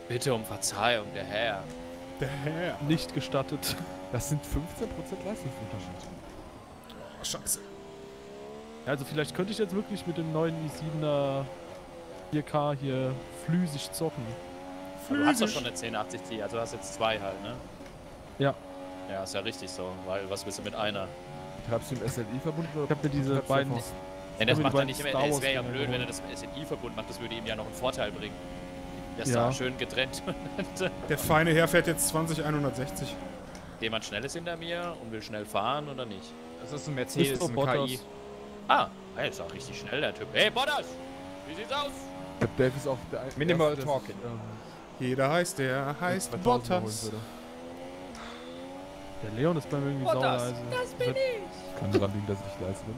Bitte um Verzeihung, der Herr. Der Herr. Nicht gestattet. Das sind 15% Leistungsunterschied. Oh, scheiße. Also vielleicht könnte ich jetzt wirklich mit dem neuen i7er 4K hier flüssig zocken. Du hast doch schon eine 1080 Ti, also du hast jetzt zwei halt, ne? Ja. Ja, ist ja richtig so, weil was willst du mit einer? Habst du im SLI verbunden oder? Ich hab mir diese beiden... Ja, das macht er nicht immer, es wäre ja blöd, wenn er das im SLI verbunden macht, das würde ihm ja noch einen Vorteil bringen. Der ist da schön getrennt. Der feine Herr fährt jetzt 20/160. Jemand schnell ist hinter mir und will schnell fahren oder nicht? Das ist ein Mercedes, das ist ein KI. Ah, er ist auch richtig schnell, der Typ. Hey, Bottas! Wie sieht's aus? Der Dave ist auf der... Minimal Talking. Jeder heißt, der heißt Bottas. Der Leon ist bei mir irgendwie sauer leise. Das bin ich! Kann daran liegen, dass ich nicht leise bin.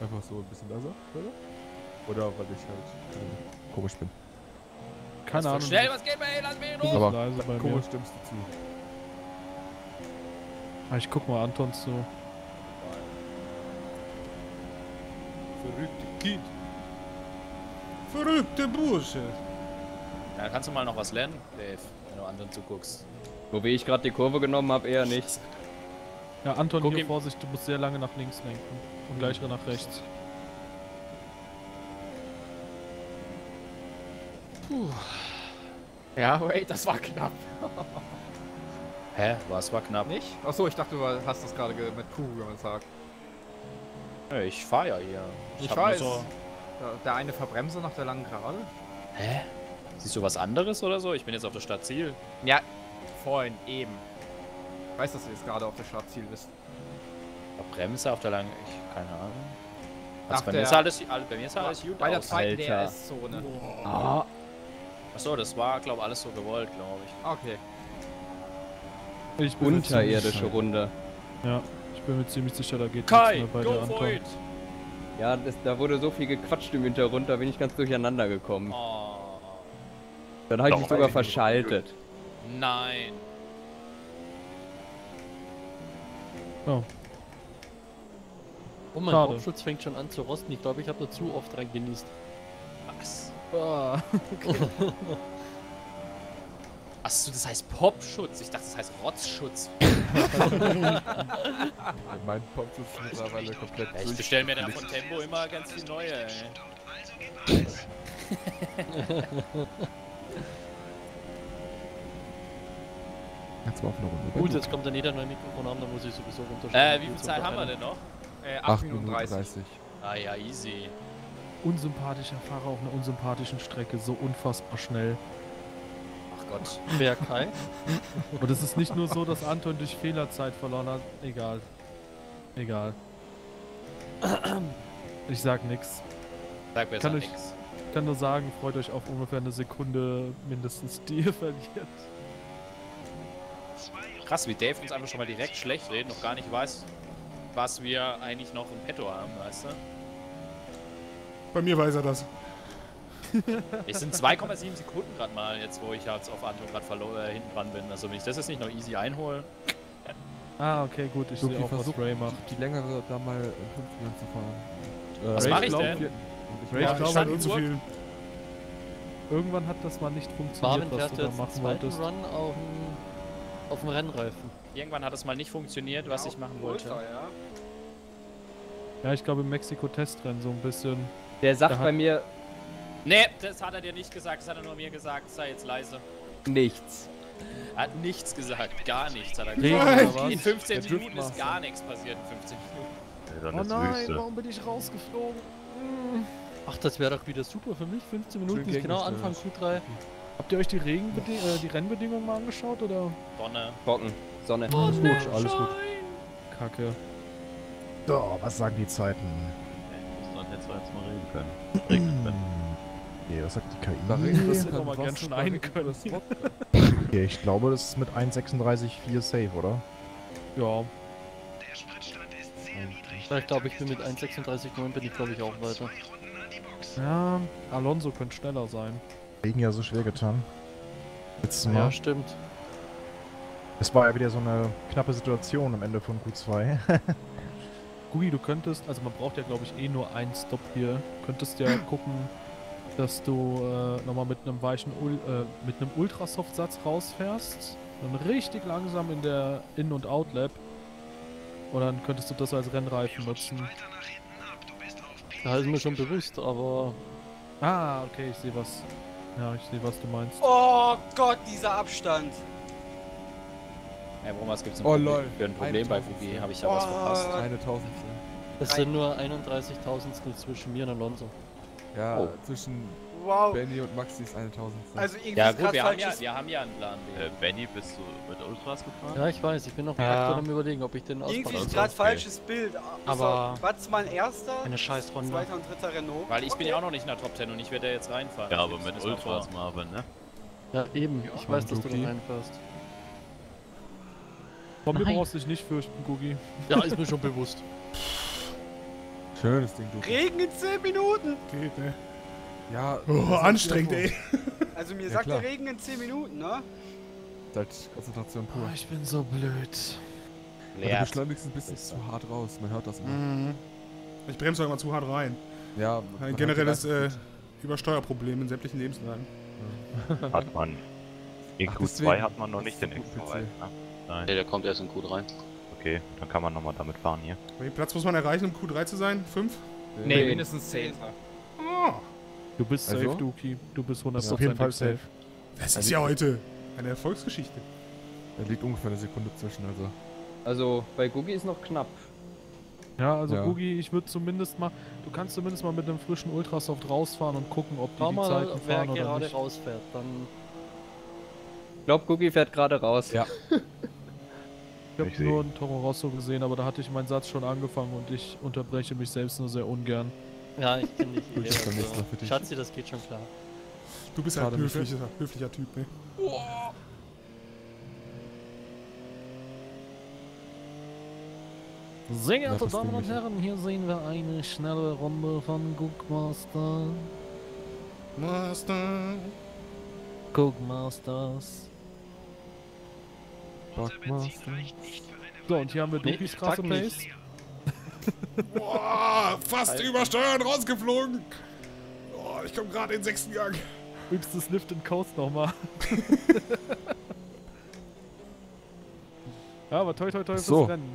Einfach so ein bisschen leiser, oder? Oder weil ich halt komisch bin. Keine Ahnung. Schnell, was geht bei Elan? Aber leise bei mir. Komisch stimmst du zu. Ich guck mal Anton zu. Verrückte Kind. Verrückte Bursche. Ja, kannst du mal noch was lernen, Dave, wenn du anderen zuguckst? So wie ich gerade die Kurve genommen habe, eher nicht. Ja, Anton, guck hier, Vorsicht, du musst sehr lange nach links lenken und gleich wieder nach rechts. Puh. Ja, wait, das war knapp. Hä? Was war knapp? Nicht? Achso, ich dachte, du hast das gerade mit Kuh gesagt. Ich fahre ja hier. Ich weiß. So der eine Verbremse nach der langen Gerade. Hä? Siehst du was anderes oder so? Ich bin jetzt auf der Stadt Ziel. Ja, vorhin eben. Ich weiß, dass du jetzt gerade auf der Stadt Ziel bist. Verbremse auf der langen... Keine Ahnung. Also bei mir ist alles gut. Bei der zweiten DRS-Zone. Oh. Ah. Achso, das war, glaube ich, alles so gewollt, glaube ich. Okay. Ich bin unterirdische Runde. Ja, ich bin mir ziemlich sicher, da geht Kai, nichts mehr bei der Anton. Ja, da wurde so viel gequatscht im Hintergrund, da bin ich ganz durcheinander gekommen. Oh. Dann habe ich mich sogar verschaltet. Nein. Oh. Oh, mein Kopfschutz fängt schon an zu rosten. Ich glaube, ich habe da zu oft dran genießt. Was? Oh. Achso, das heißt Popschutz. Ich dachte, das heißt Rotzschutz. Mein Popschutz ist mittlerweile komplett. Ich bestelle mir da von Tempo immer ganz viel neue. Ey. Jetzt mal auf eine Runde. Gut, jetzt kommt dann jeder neue Mikrofon an, da muss ich sowieso runterschreiben. Wie viel Zeit haben wir denn noch? 8 Minuten 30. Ah ja, easy. Unsympathischer Fahrer auf einer unsympathischen Strecke, so unfassbar schnell. Ach Gott. Wer, Kai? Und es ist nicht nur so, dass Anton durch Fehlerzeit verloren hat. Egal. Egal. Ich sag nix. Sag mir jetzt nix. Ich kann nur sagen, freut euch auf ungefähr eine Sekunde mindestens, die ihr verliert. Krass, wie Dave uns einfach schon mal direkt schlecht redet, noch gar nicht weiß, was wir eigentlich noch im Petto haben, weißt du? Bei mir weiß er das. Es sind 2,7 Sekunden gerade mal, jetzt wo ich halt auf Anton gerade hinten dran bin. Also wenn ich das jetzt nicht noch easy einhole... Ah, okay, gut, ich sehe auch, was Ray macht. Die längere da mal 5 Minuten zu fahren. Was mache ich denn? Ich glaube, irgendwann hat das mal nicht funktioniert, was du da machen wolltest. Run auf dem Rennreifen. Irgendwann hat das mal nicht funktioniert, was ich machen wollte. Ja, ich glaube im Mexiko-Testrennen so ein bisschen. Der sagt bei mir... Nee, das hat er dir nicht gesagt, das hat er nur mir gesagt. Sei jetzt leise. Nichts. Er hat nichts gesagt, gar nichts hat er gesagt. In 15 Minuten ist gar nichts passiert in 15 Minuten. Oh nein, warum bin ich rausgeflogen? Ach, das wäre doch wieder super für mich. 15 Minuten ist genau Anfang Q3. Habt ihr euch die Rennbedingungen mal angeschaut, oder? Sonne. Trocken. Sonne. Alles gut, alles gut. Kacke. So, was sagen die Zeiten? Sonne hätte zwar jetzt mal reden können. Regnen können. Nee, was sagt die KI? Da regnet es mal gern schneiden können. Okay, ich glaube, das ist mit 1,36,4 safe, oder? Ja. Der Spritstand ist sehr niedrig. Ich glaube, ich bin mit 1,36,9 bin ich, glaube ich, auch weiter. Ja, Alonso könnte schneller sein. Regen ja so schwer getan. Letztes Mal. Ja, stimmt. Es war ja wieder so eine knappe Situation am Ende von Q2. Gugi, du könntest, also man braucht ja, glaube ich, eh nur einen Stop hier. Könntest ja gucken, dass du nochmal mit einem weichen, mit einem Ultrasoft-Satz rausfährst. Dann richtig langsam in der In- und Outlap. Und dann könntest du das als Rennreifen nutzen. Da ist mir schon bewusst, aber... Ah, okay, ich sehe was. Ja, ich sehe, was du meinst. Oh Gott, dieser Abstand! Hey, Bromas, gibt's ein Problem? Lol. Für ein Problem bei Fugi, habe ich ja was verpasst. Eine Tausendstel. Das sind nur 31.000stel zwischen mir und Alonso. Ja, zwischen Benny und Maxi ist eine Tausendstel. Also irgendwie ja, gut, wir haben ja einen Plan. Benny, bist du mit Ultras gefahren? Ja, ich weiß, ich bin noch am Überlegen, ob ich den ausbaue. Irgendwie ist gerade falsches Bild. Aber was mein erster? Eine Scheißrunde. Zweiter und dritter Renault. Weil ich bin ja auch noch nicht in der Top 10 und ich werde da jetzt reinfahren. Ja, aber mit Ultras, Marvin, ne? Ja, eben. Ich weiß, dass du da reinfährst. Von mir brauchst du dich nicht fürchten, Gugi. Ja, ist mir schon bewusst. Schönes Ding, Gugi. Regen in 10 Minuten! Geht, ne? Ja, oh, anstrengend, ey. Also mir sagt der Regen in 10 Minuten, ne? Das ist Konzentration pur. Oh, ich bin so blöd. Ja, du beschleunigst ein bisschen zu hart raus, man hört das immer. Ich bremse irgendwann zu hart rein. Ja, ein generelles über Steuerprobleme in sämtlichen Lebenslagen. Ja. Hat man. In Q2 deswegen hat man noch nicht den XV1. Ne? Nein. Nee, der kommt erst in Q3. Okay, dann kann man nochmal damit fahren hier. Welchen Platz muss man erreichen, um Q3 zu sein? 5? Nee, nee, mindestens 10. Oh. Du bist also safe, Duki. Du bist 100% auf jeden Fall safe. Das ist ja heute eine Erfolgsgeschichte. Da liegt ungefähr eine Sekunde zwischen, also. Also, bei Gugi ist noch knapp. Ja, also ja. Gugi, ich würde zumindest mal... Du kannst zumindest mal mit einem frischen Ultrasoft rausfahren und gucken, ob die Zeiten fahren oder gerade nicht. Rausfährt, dann... Ich glaube, Gugi fährt gerade raus. Ja. Ich habe nur einen Toro Rosso gesehen, aber da hatte ich meinen Satz schon angefangen und ich unterbreche mich selbst nur sehr ungern. Ja, ich kenne dich. Also. Schatzi, das geht schon klar. Du bist halt ein höflicher Typ, ne? Boah. Sehr geehrte Damen und Herren, hier sehen wir eine schnelle Runde von Codemasters. So, und hier haben wir Dukis krasse Pace. Boah, fast Alter. Übersteuern rausgeflogen. Oh, ich komme gerade in den 6. Gang. Übst das Lift and Coast nochmal. Ja, aber toi toi toi fürs Rennen.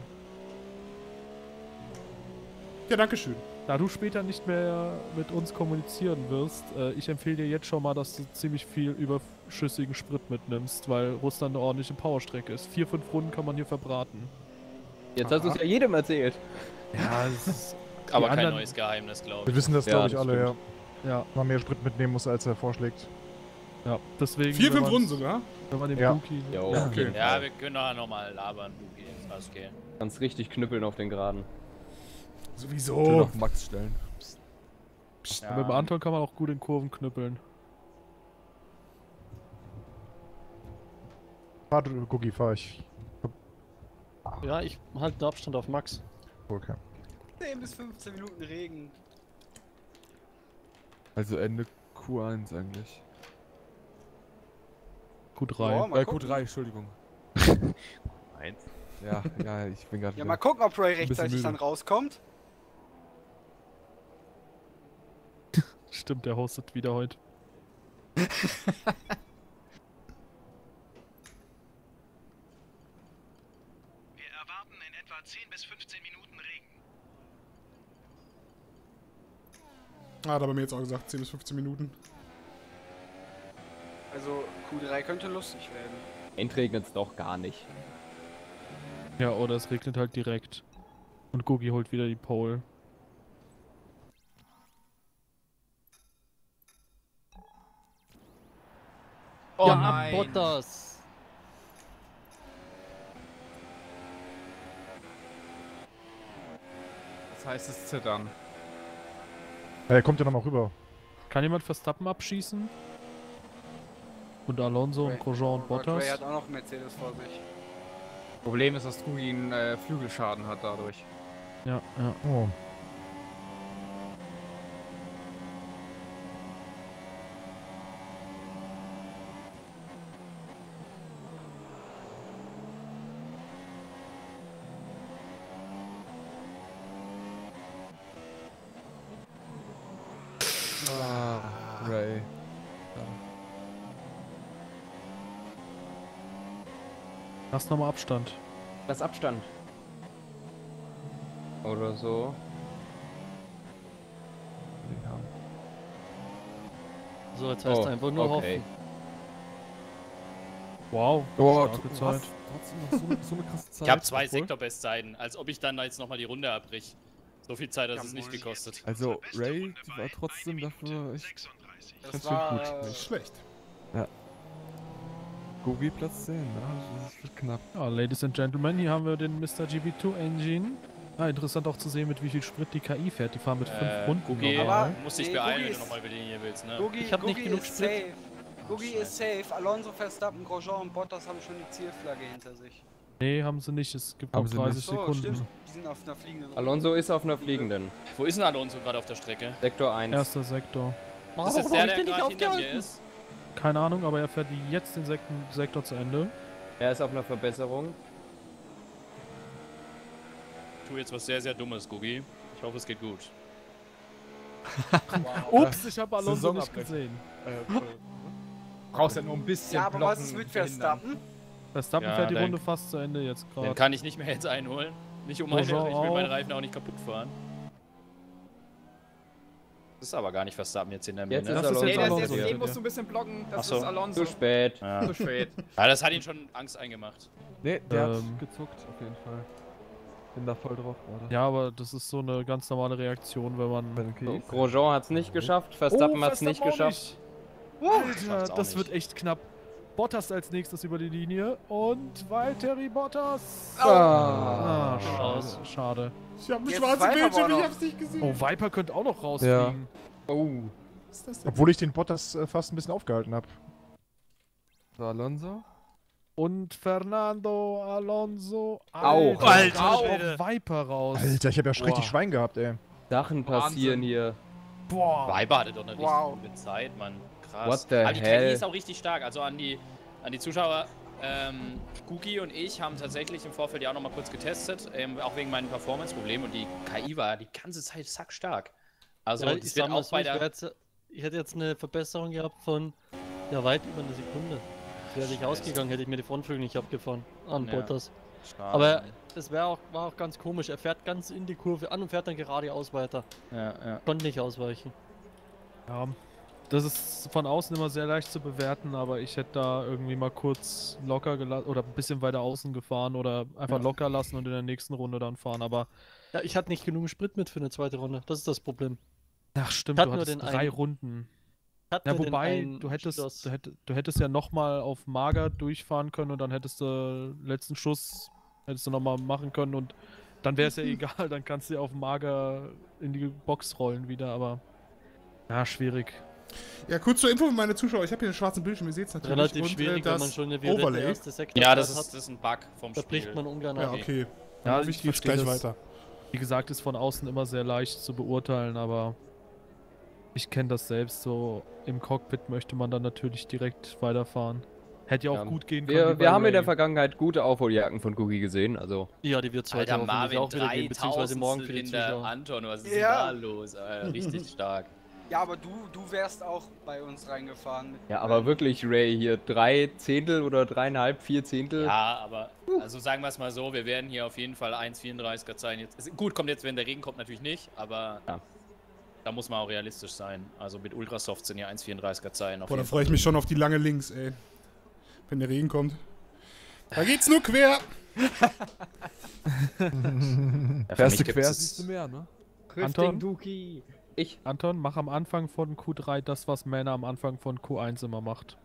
Ja, dankeschön. Da du später nicht mehr mit uns kommunizieren wirst, ich empfehle dir jetzt schon mal, dass du ziemlich viel überschüssigen Sprit mitnimmst, weil Russland eine ordentliche Powerstrecke ist. 4-5 Runden kann man hier verbraten. Jetzt hast du es ja jedem erzählt. Ja, das ist aber kein neues Geheimnis, glaube ich. Wir wissen das, glaube ich, alle, stimmt. Ja. Ja. Man mehr Sprit mitnehmen muss, als er vorschlägt. Ja, deswegen... 4-5 Runden sogar? Wenn man den Duki... Ja, okay. Ja, wir können doch nochmal labern, Duki, ins Fass gehen. Ganz richtig knüppeln auf den Geraden. Sowieso. Auf Max stellen. Psst. Psst. Ja. Aber bei Anton kann man auch gut in Kurven knüppeln. Warte, Gugi, fahr ich. Ja, ich halte den Abstand auf Max. Okay. 10 bis 15 Minuten Regen. Also Ende Q1 eigentlich. Q3. Oh, Q3, Entschuldigung. Q1? Ja, ja, ich bin gerade... Ja, mal gucken, ob Roy rechtzeitig dann rauskommt. Stimmt, der hostet wieder heute. Wir erwarten in etwa 10 bis 15 Minuten Regen. Ah, da haben wir jetzt auch gesagt, 10 bis 15 Minuten. Also, Q3 könnte lustig werden. Endregnet es doch gar nicht. Ja, oder es regnet halt direkt. Und Gugi holt wieder die Pole. Oh ja, nein! Bottas! Das heißt es zittern. Ja, er kommt ja nochmal rüber. Kann jemand Verstappen abschießen? Und Alonso und Grosjean und Bottas? Er hat auch noch einen Mercedes vor sich. Problem ist, dass Gugi einen Flügelschaden hat dadurch. Ja, ja. Oh. Lass nochmal Abstand. Lass Abstand. Oder so. Ja. So, jetzt heißt es einfach nur hoffen. Wow. Oh, Zeit. So eine krasse Zeit. Ich habe 2 Sektorbestzeiten, als ob ich dann jetzt nochmal die Runde abbrich. So viel Zeit hat es nicht gekostet. Also, Ray war trotzdem dafür echt ganz schön gut. Nicht schlecht. Ja. Gugi Platz 10, das wird knapp. Ja, Ladies and Gentlemen, hier haben wir den Mr. GB2 Engine. Ah, interessant auch zu sehen, mit wie viel Sprit die KI fährt. Die fahren mit 5 Runden. Gugi, aber muss dich beeilen, wenn du nochmal über den hier willst, ne? Gugi, ich hab nicht genug Sprit. Gugi ist safe. Alonso, Verstappen, Grosjean und Bottas haben schon die Zielflagge hinter sich. Nee, haben sie nicht. Es gibt noch 30 Sekunden. Stimmt. Die sind auf einer fliegenden. Alonso ist auf einer fliegenden. Wo ist denn Alonso gerade auf der Strecke? Sektor 1. Erster Sektor. Warum ist der nicht aufgehalten? Keine Ahnung, aber er fährt jetzt den Sektor zu Ende. Er ist auf einer Verbesserung. Ich tue jetzt was sehr, sehr Dummes, Gugi. Ich hoffe, es geht gut. Ups, ich habe Alonso nicht gesehen. Cool. Brauchst ja nur ein bisschen. Ja, aber was ist mit Verstappen? Verstappen fährt die Runde fast zu Ende jetzt gerade. Den kann ich nicht mehr jetzt einholen. Nicht um meine, ich will meinen Reifen auch nicht kaputt fahren. Das ist aber gar nicht Verstappen jetzt in der Mitte. Ne? Das ist jetzt Alonso. Den musst du ein bisschen blocken. Das ist Alonso. Zu spät. Ja. Zu spät. Ja, das hat ihn schon Angst eingemacht. Nee, der hat gezuckt auf jeden Fall. Bin da voll drauf, oder? Ja, aber das ist so eine ganz normale Reaktion, wenn man... Okay. Grosjean hat's nicht geschafft, Verstappen hat's nicht geschafft. Alter, das wird echt knapp. Bottas als nächstes über die Linie und Valtteri Bottas. Oh. Ah, schade. Ich hab einen schwarzen Bildschirm, ich hab's nicht gesehen. Oh, Viper könnte auch noch rausfliegen. Ja. Oh. Was ist das denn? Obwohl ich den Bottas fast ein bisschen aufgehalten hab. So, Alonso. Und Fernando Alonso. Alter, Alter. Viper raus. Alter, ich hab ja schon richtig Schwein gehabt, ey. Sachen passieren hier. Boah. Viper hatte doch eine richtig gute Zeit, Mann. Krass. Aber die Training ist auch richtig stark. Also an die Zuschauer, Kuki und ich haben tatsächlich im Vorfeld ja auch nochmal kurz getestet, auch wegen meinen Performance-Problemen, und die KI war die ganze Zeit sackstark. Also ja, ich auch bei der ich hätte jetzt eine Verbesserung gehabt von weit über eine Sekunde. Wäre ich ausgegangen, hätte ich mir die Frontflügel nicht abgefahren an Bottas. Aber das war auch ganz komisch. Er fährt ganz in die Kurve an und fährt dann geradeaus weiter. Ja, ja. Konnte nicht ausweichen. Ja. Das ist von außen immer sehr leicht zu bewerten, aber ich hätte da irgendwie mal kurz locker gelassen oder ein bisschen weiter außen gefahren oder einfach locker lassen und in der nächsten Runde dann fahren, aber... Ja, ich hatte nicht genug Sprit mit für eine zweite Runde, das ist das Problem. Ach stimmt, du hattest drei Runden. Ja, wobei, du hättest ja nochmal auf mager durchfahren können und dann hättest du letzten Schuss nochmal machen können und dann wäre es ja egal, dann kannst du ja auf mager in die Box rollen wieder, aber... Ja, schwierig. Ja, kurz zur Info für meine Zuschauer, ich habe hier einen schwarzen Bildschirm, ihr seht es natürlich. Relativ schwierig, wenn man schon eine violette erste Sektor hat. Ja, das ist ein Bug vom Spiel. Da bricht man ungern ab. Ja, okay. Ja, ich gehe gleich weiter. Wie gesagt, ist von außen immer sehr leicht zu beurteilen, aber ich kenne das selbst so. Im Cockpit möchte man dann natürlich direkt weiterfahren. Hätte ja auch gut gehen können. Wir haben in der Vergangenheit gute Aufholjacken von Gugi gesehen, also... Ja, die wird es heute auch wieder geben, beziehungsweise morgen für die Zuschauer. Anton, was ist denn da los? Richtig stark. Ja, aber du wärst auch bei uns reingefahren. Ja, aber wirklich, Ray, hier 3 Zehntel oder 3,5, 4 Zehntel. Ja, aber, also sagen wir es mal so, wir werden hier auf jeden Fall 1,34er zeigen. Jetzt, gut, kommt jetzt, wenn der Regen kommt, natürlich nicht, aber da muss man auch realistisch sein. Also mit Ultrasoft sind ja 1,34er zeigen. Boah, da freue ich mich schon auf die lange Links, ey. Wenn der Regen kommt. Da geht's nur quer! Fährst du quer, siehst du mehr, ne? Anton? Duki. Anton, mach am Anfang von Q3 das, was Männer am Anfang von Q1 immer macht.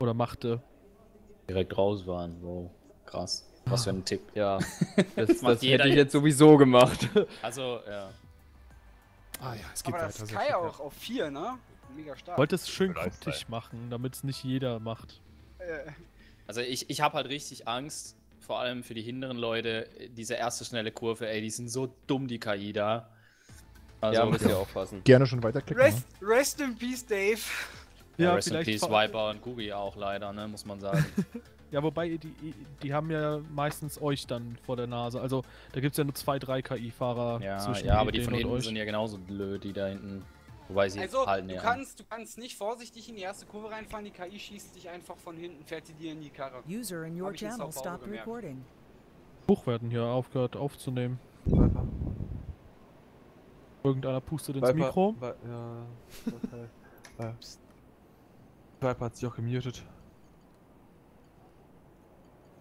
Oder machte. Direkt raus waren, wow. Krass. Was für ein Tipp. Ja, das hätte ich jetzt sowieso gemacht. Also, ja. Ah ja, es geht weiter. Aber Sky auch auf 4, ne? Mega stark. Wollte es schön kryptisch machen, damit es nicht jeder macht. Also ich habe halt richtig Angst, vor allem für die hinteren Leute, diese erste schnelle Kurve, ey, die sind so dumm, die KI da. Also ja, müsst ihr aufpassen. Gerne schon weiterklicken. Rest in Peace, Dave. Ja, Rest in Peace, Viper und Gugi auch leider, ne, muss man sagen. Ja, wobei, die haben ja meistens euch dann vor der Nase. Also, da gibt's ja nur 2, 3 KI-Fahrer. Ja, aber die von hinten sind ja genauso blöd, die da hinten. Wobei sie also, du kannst nicht vorsichtig in die erste Kurve reinfahren, die KI schießt dich einfach von hinten, fährt die dir in die Karre. User in your channel stopped recording. Buchwerten hier aufgehört aufzunehmen. Irgendeiner pustet ins Mikro. Ja. Viper hat sich auch gemutet.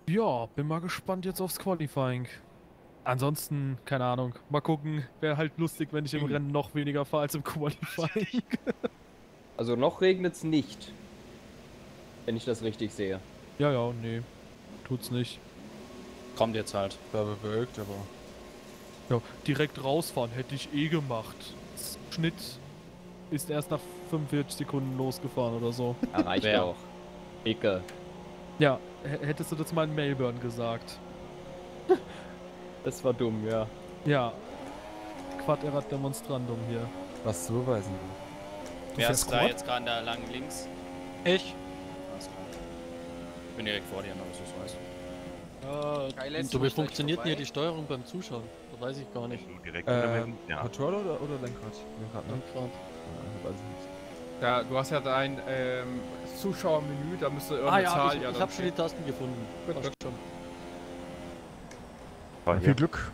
Ja, bin mal gespannt jetzt aufs Qualifying. Ansonsten, keine Ahnung. Mal gucken, wäre halt lustig, wenn ich im Rennen noch weniger fahre als im Qualifying. Also noch regnet's nicht. Wenn ich das richtig sehe. Ja, nee. Tut's nicht. Kommt jetzt halt. War bewölkt, aber... Ja, direkt rausfahren hätte ich eh gemacht. Das Schnitt ist erst nach 45 Sekunden losgefahren oder so. Erreicht auch. Ecke. Ja, hättest du das mal in Melbourne gesagt. Das war dumm, ja. Ja. Quad erat demonstrandum hier. Was zu beweisen. Wer ist da jetzt gerade da lang links? Ich. Ich bin direkt vor dir, aber so weißt du. So wie funktioniert denn hier die Steuerung beim Zuschauen? Weiß ich gar nicht. Direkt Controller oder Lenkrad? Lenkrad, ne? Lenkrad. Ja, weiß ich nicht. Ja, du hast ja dein Zuschauermenü, da müsste irgendeine Zahl... Ich hab schon die Tasten gefunden. Gut. Viel Glück.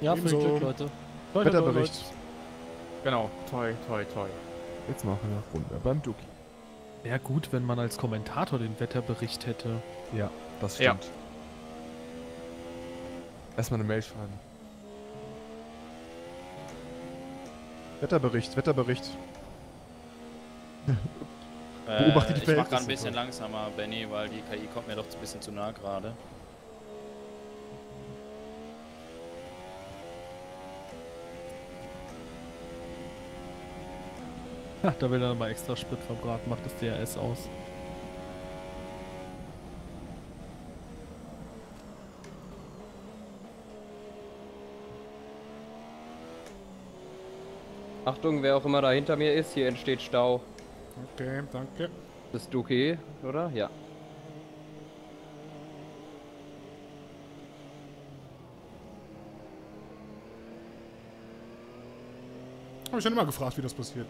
Ja, viel Glück, Leute. Wetterbericht. Genau, toi, toi, toi. Jetzt machen wir eine Runde beim Duki. Wäre gut, wenn man als Kommentator den Wetterbericht hätte. Ja, das stimmt. Ja. Erstmal eine Mail schreiben. Wetterbericht, Wetterbericht. Beobachte die Welt. Ich mach gerade ein bisschen langsamer, Benny, weil die KI kommt mir doch ein bisschen zu nah gerade. Ach, da will er mal extra Sprit verbraten, macht das DRS aus. Achtung, wer auch immer da hinter mir ist, hier entsteht Stau. Okay, danke. Bist du okay, oder? Ja. Hab ich schon immer gefragt, wie das passiert.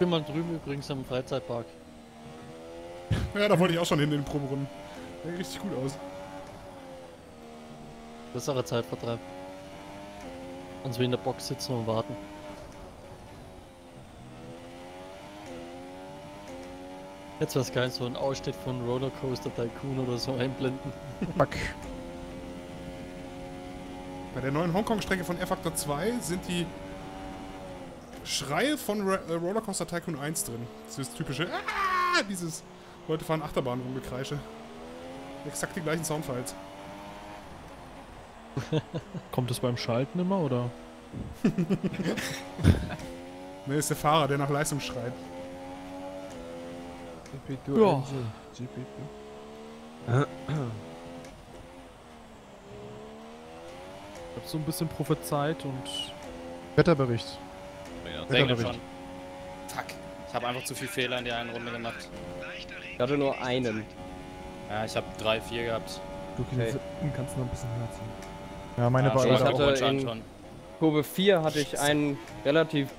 Ich bin mal drüben übrigens am Freizeitpark. Ja, da wollte ich auch schon hin in den Proberunden. Der sieht richtig gut aus. Besserer Zeitvertreib. Und so in der Box sitzen und warten. Jetzt wär's geil, so ein Ausschnitt von Rollercoaster Tycoon oder so einblenden. Fuck. Bei der neuen Hongkong-Strecke von R Factor 2 sind die Schreie von Rollercoaster Tycoon 1 drin. Das ist das typische Aah! Dieses Leute fahren Achterbahn rumgekreische. Exakt die gleichen Soundfiles. Kommt das beim Schalten immer, oder? Ne, ist der Fahrer, der nach Leistung schreit. Ja. Ich hab so ein bisschen prophezeit und... Wetterbericht. Regnet schon. Fuck. Ich habe einfach zu viel Fehler in der einen Runde gemacht. Ich hatte nur einen. Ja, ich habe 3, 4 gehabt. Du kannst noch ein bisschen höher ziehen. Ja, meine war schon. Kurve 4 hatte ich einen relativ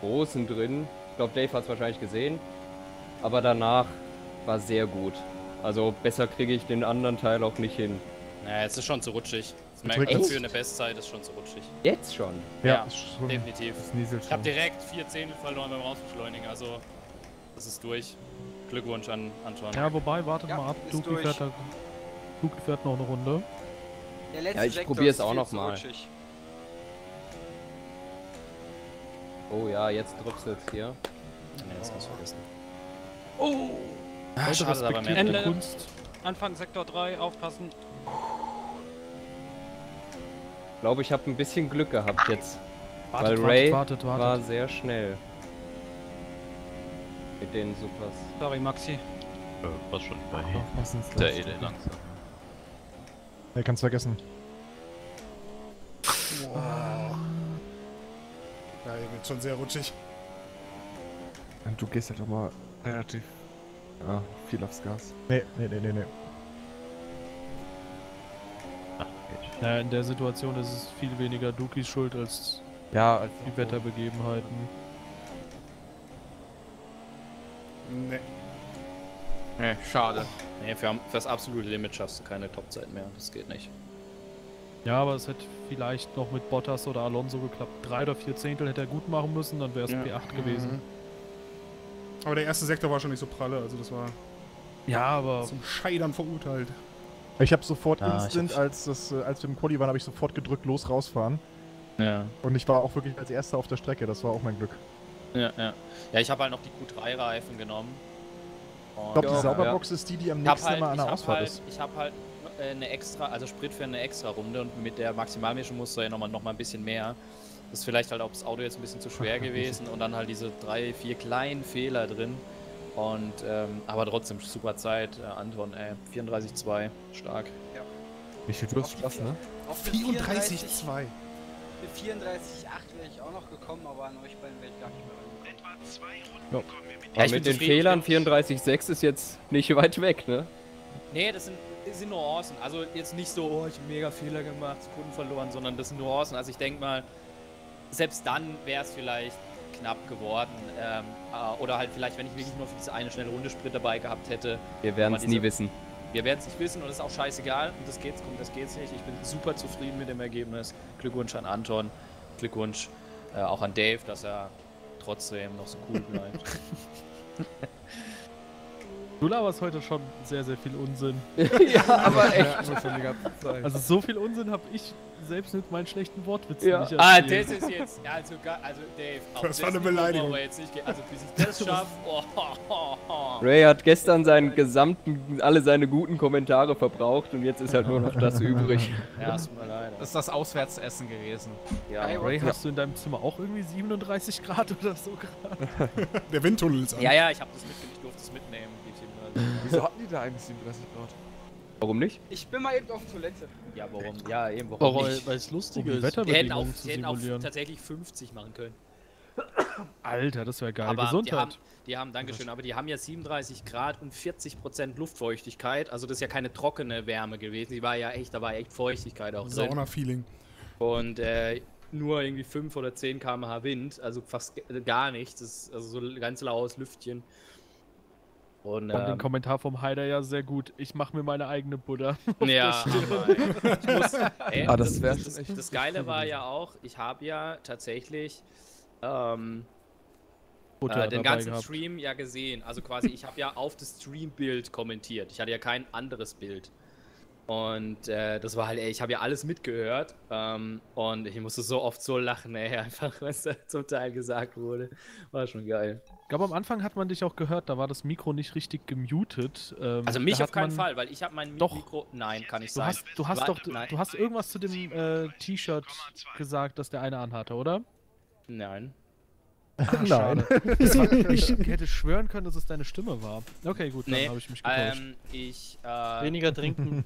großen drin. Ich glaube, Dave hat es wahrscheinlich gesehen. Aber danach war sehr gut. Also besser kriege ich den anderen Teil auch nicht hin. Naja, es ist schon zu rutschig. Das merkt man, für eine Bestzeit ist schon so rutschig. Jetzt schon? Ja, schon definitiv. Ich habe direkt 4 Zehntel verloren beim Rausbeschleunigen, also das ist durch. Glückwunsch an Anton. Ja, wobei, wartet mal ab, Duki fährt noch eine Runde. Der letzte ich probiere es auch nochmal. Oh ja, jetzt drückst du jetzt hier. Ne, das muss ich vergessen. Oh! Das ist aber mehr Ende. Kunst. Anfang Sektor 3, aufpassen. Ich glaube, ich habe ein bisschen Glück gehabt jetzt, wartet, weil Ray war sehr schnell mit den Supers. Sorry Maxi. Was schon bei der Edel langsam. Hey, kannst vergessen. Wow. Ja, ihr wird schon sehr rutschig. Und du gehst halt nochmal relativ viel aufs Gas. Nee. Naja, in der Situation ist es viel weniger Dukis Schuld als die Wetterbegebenheiten. Nee, schade. Nee, für das absolute Limit schaffst du keine Topzeit mehr. Das geht nicht. Ja, aber es hätte vielleicht noch mit Bottas oder Alonso geklappt. 3 oder 4 Zehntel hätte er gut machen müssen, dann wäre es ja P8 gewesen. Aber der erste Sektor war schon nicht so pralle, also das war... Ja, aber... Zum Scheitern verurteilt. Ich habe sofort instant, als wir im Quali waren, habe ich sofort gedrückt, los, rausfahren. Ja. Und ich war auch wirklich als Erster auf der Strecke, das war auch mein Glück. Ja, ja. Ja, ich habe halt noch die Q3-Reifen genommen. Und ich glaube, die Sauberbox ist die, die am nächsten Mal an der Ausfahrt ist. Ich habe halt eine extra, also Sprit für eine extra Runde und mit der Maximalmischung musst du ja noch mal ein bisschen mehr. Das ist vielleicht halt auch das Auto jetzt ein bisschen zu schwer gewesen und dann halt diese 3, 4 kleinen Fehler drin. Und, aber trotzdem super Zeit, Anton, ey, 34,2, stark. Ja. Wie viel du hast Spaß, ne? 34,2. Mit 34,8 wäre ich auch noch gekommen, aber an euch beiden wäre ich gar nicht mehr rangekommen. Etwa 2 Runden kommen wir mit. Ja, mit den Fehlern 34,6 ist jetzt nicht weit weg, ne? Nee, das sind Nuancen. Also jetzt nicht so, oh, ich habe mega Fehler gemacht, Sekunden verloren, sondern das sind Nuancen. Also ich denke mal, selbst dann wäre es vielleicht knapp geworden. Oder halt vielleicht, wenn ich wirklich nur für diese eine schnelle Runde Sprit dabei gehabt hätte. Wir werden es nie wissen. Wir werden es nicht wissen und es ist auch scheißegal. Und das geht's nicht. Ich bin super zufrieden mit dem Ergebnis. Glückwunsch an Anton. Glückwunsch auch an Dave, dass er trotzdem noch so cool bleibt. Du laberst heute schon sehr, sehr viel Unsinn. Ja, aber echt. Also so viel Unsinn habe ich selbst mit meinen schlechten Wortwitzen nicht erzählt. Ah, das ist jetzt, also Dave, auch das war eine Beleidigung. Jetzt nicht, also bis ich das schaffe, Ray hat gestern alle seine guten Kommentare verbraucht und jetzt ist halt nur noch das übrig. Ja, ist mir leid. Das ist das Auswärtsessen gewesen. Ja, Ray, hast du in deinem Zimmer auch irgendwie 37 Grad oder so gerade? Der Windtunnel ist an. Ja, ja, ich habe das mitgenommen, ich durfte es mitnehmen. Wieso hatten die da eigentlich 37 Grad? Warum nicht? Ich bin mal eben auf Toilette. Ja, warum? Ja, eben, warum nicht? Weil es lustig ist. Die hätten auch tatsächlich 50 machen können. Alter, das wäre geil. Aber Gesundheit. Die haben Dankeschön, aber die haben ja 37 Grad und 40% Luftfeuchtigkeit. Also das ist ja keine trockene Wärme gewesen. Die war ja echt, da war echt Feuchtigkeit auch drin. Sauna-Feeling. Und nur irgendwie 5 oder 10 km/h Wind. Also fast gar nichts. Das ist also so ein ganz laues Lüftchen. Und den Kommentar vom Heider ja sehr gut. Ich mache mir meine eigene Buddha. Ja, das Geile war ja auch, ich habe ja tatsächlich den ganzen Stream ja gesehen. Also quasi, ich habe ja auf das Streambild kommentiert. Ich hatte ja kein anderes Bild. Und das war halt, ey, ich habe ja alles mitgehört. Und ich musste so oft so lachen, ey, einfach, was da zum Teil gesagt wurde. War schon geil. Ich glaube, am Anfang hat man dich auch gehört, da war das Mikro nicht richtig gemutet. Also mich auf keinen Fall, weil ich habe mein Mikro... Nein, kann ich sagen. Du hast irgendwas zu dem T-Shirt gesagt, dass der eine anhatte, oder? Nein. Ach, nein. Ich hätte schwören können, dass es deine Stimme war. Okay, gut, dann habe ich mich getäuscht. Weniger trinken.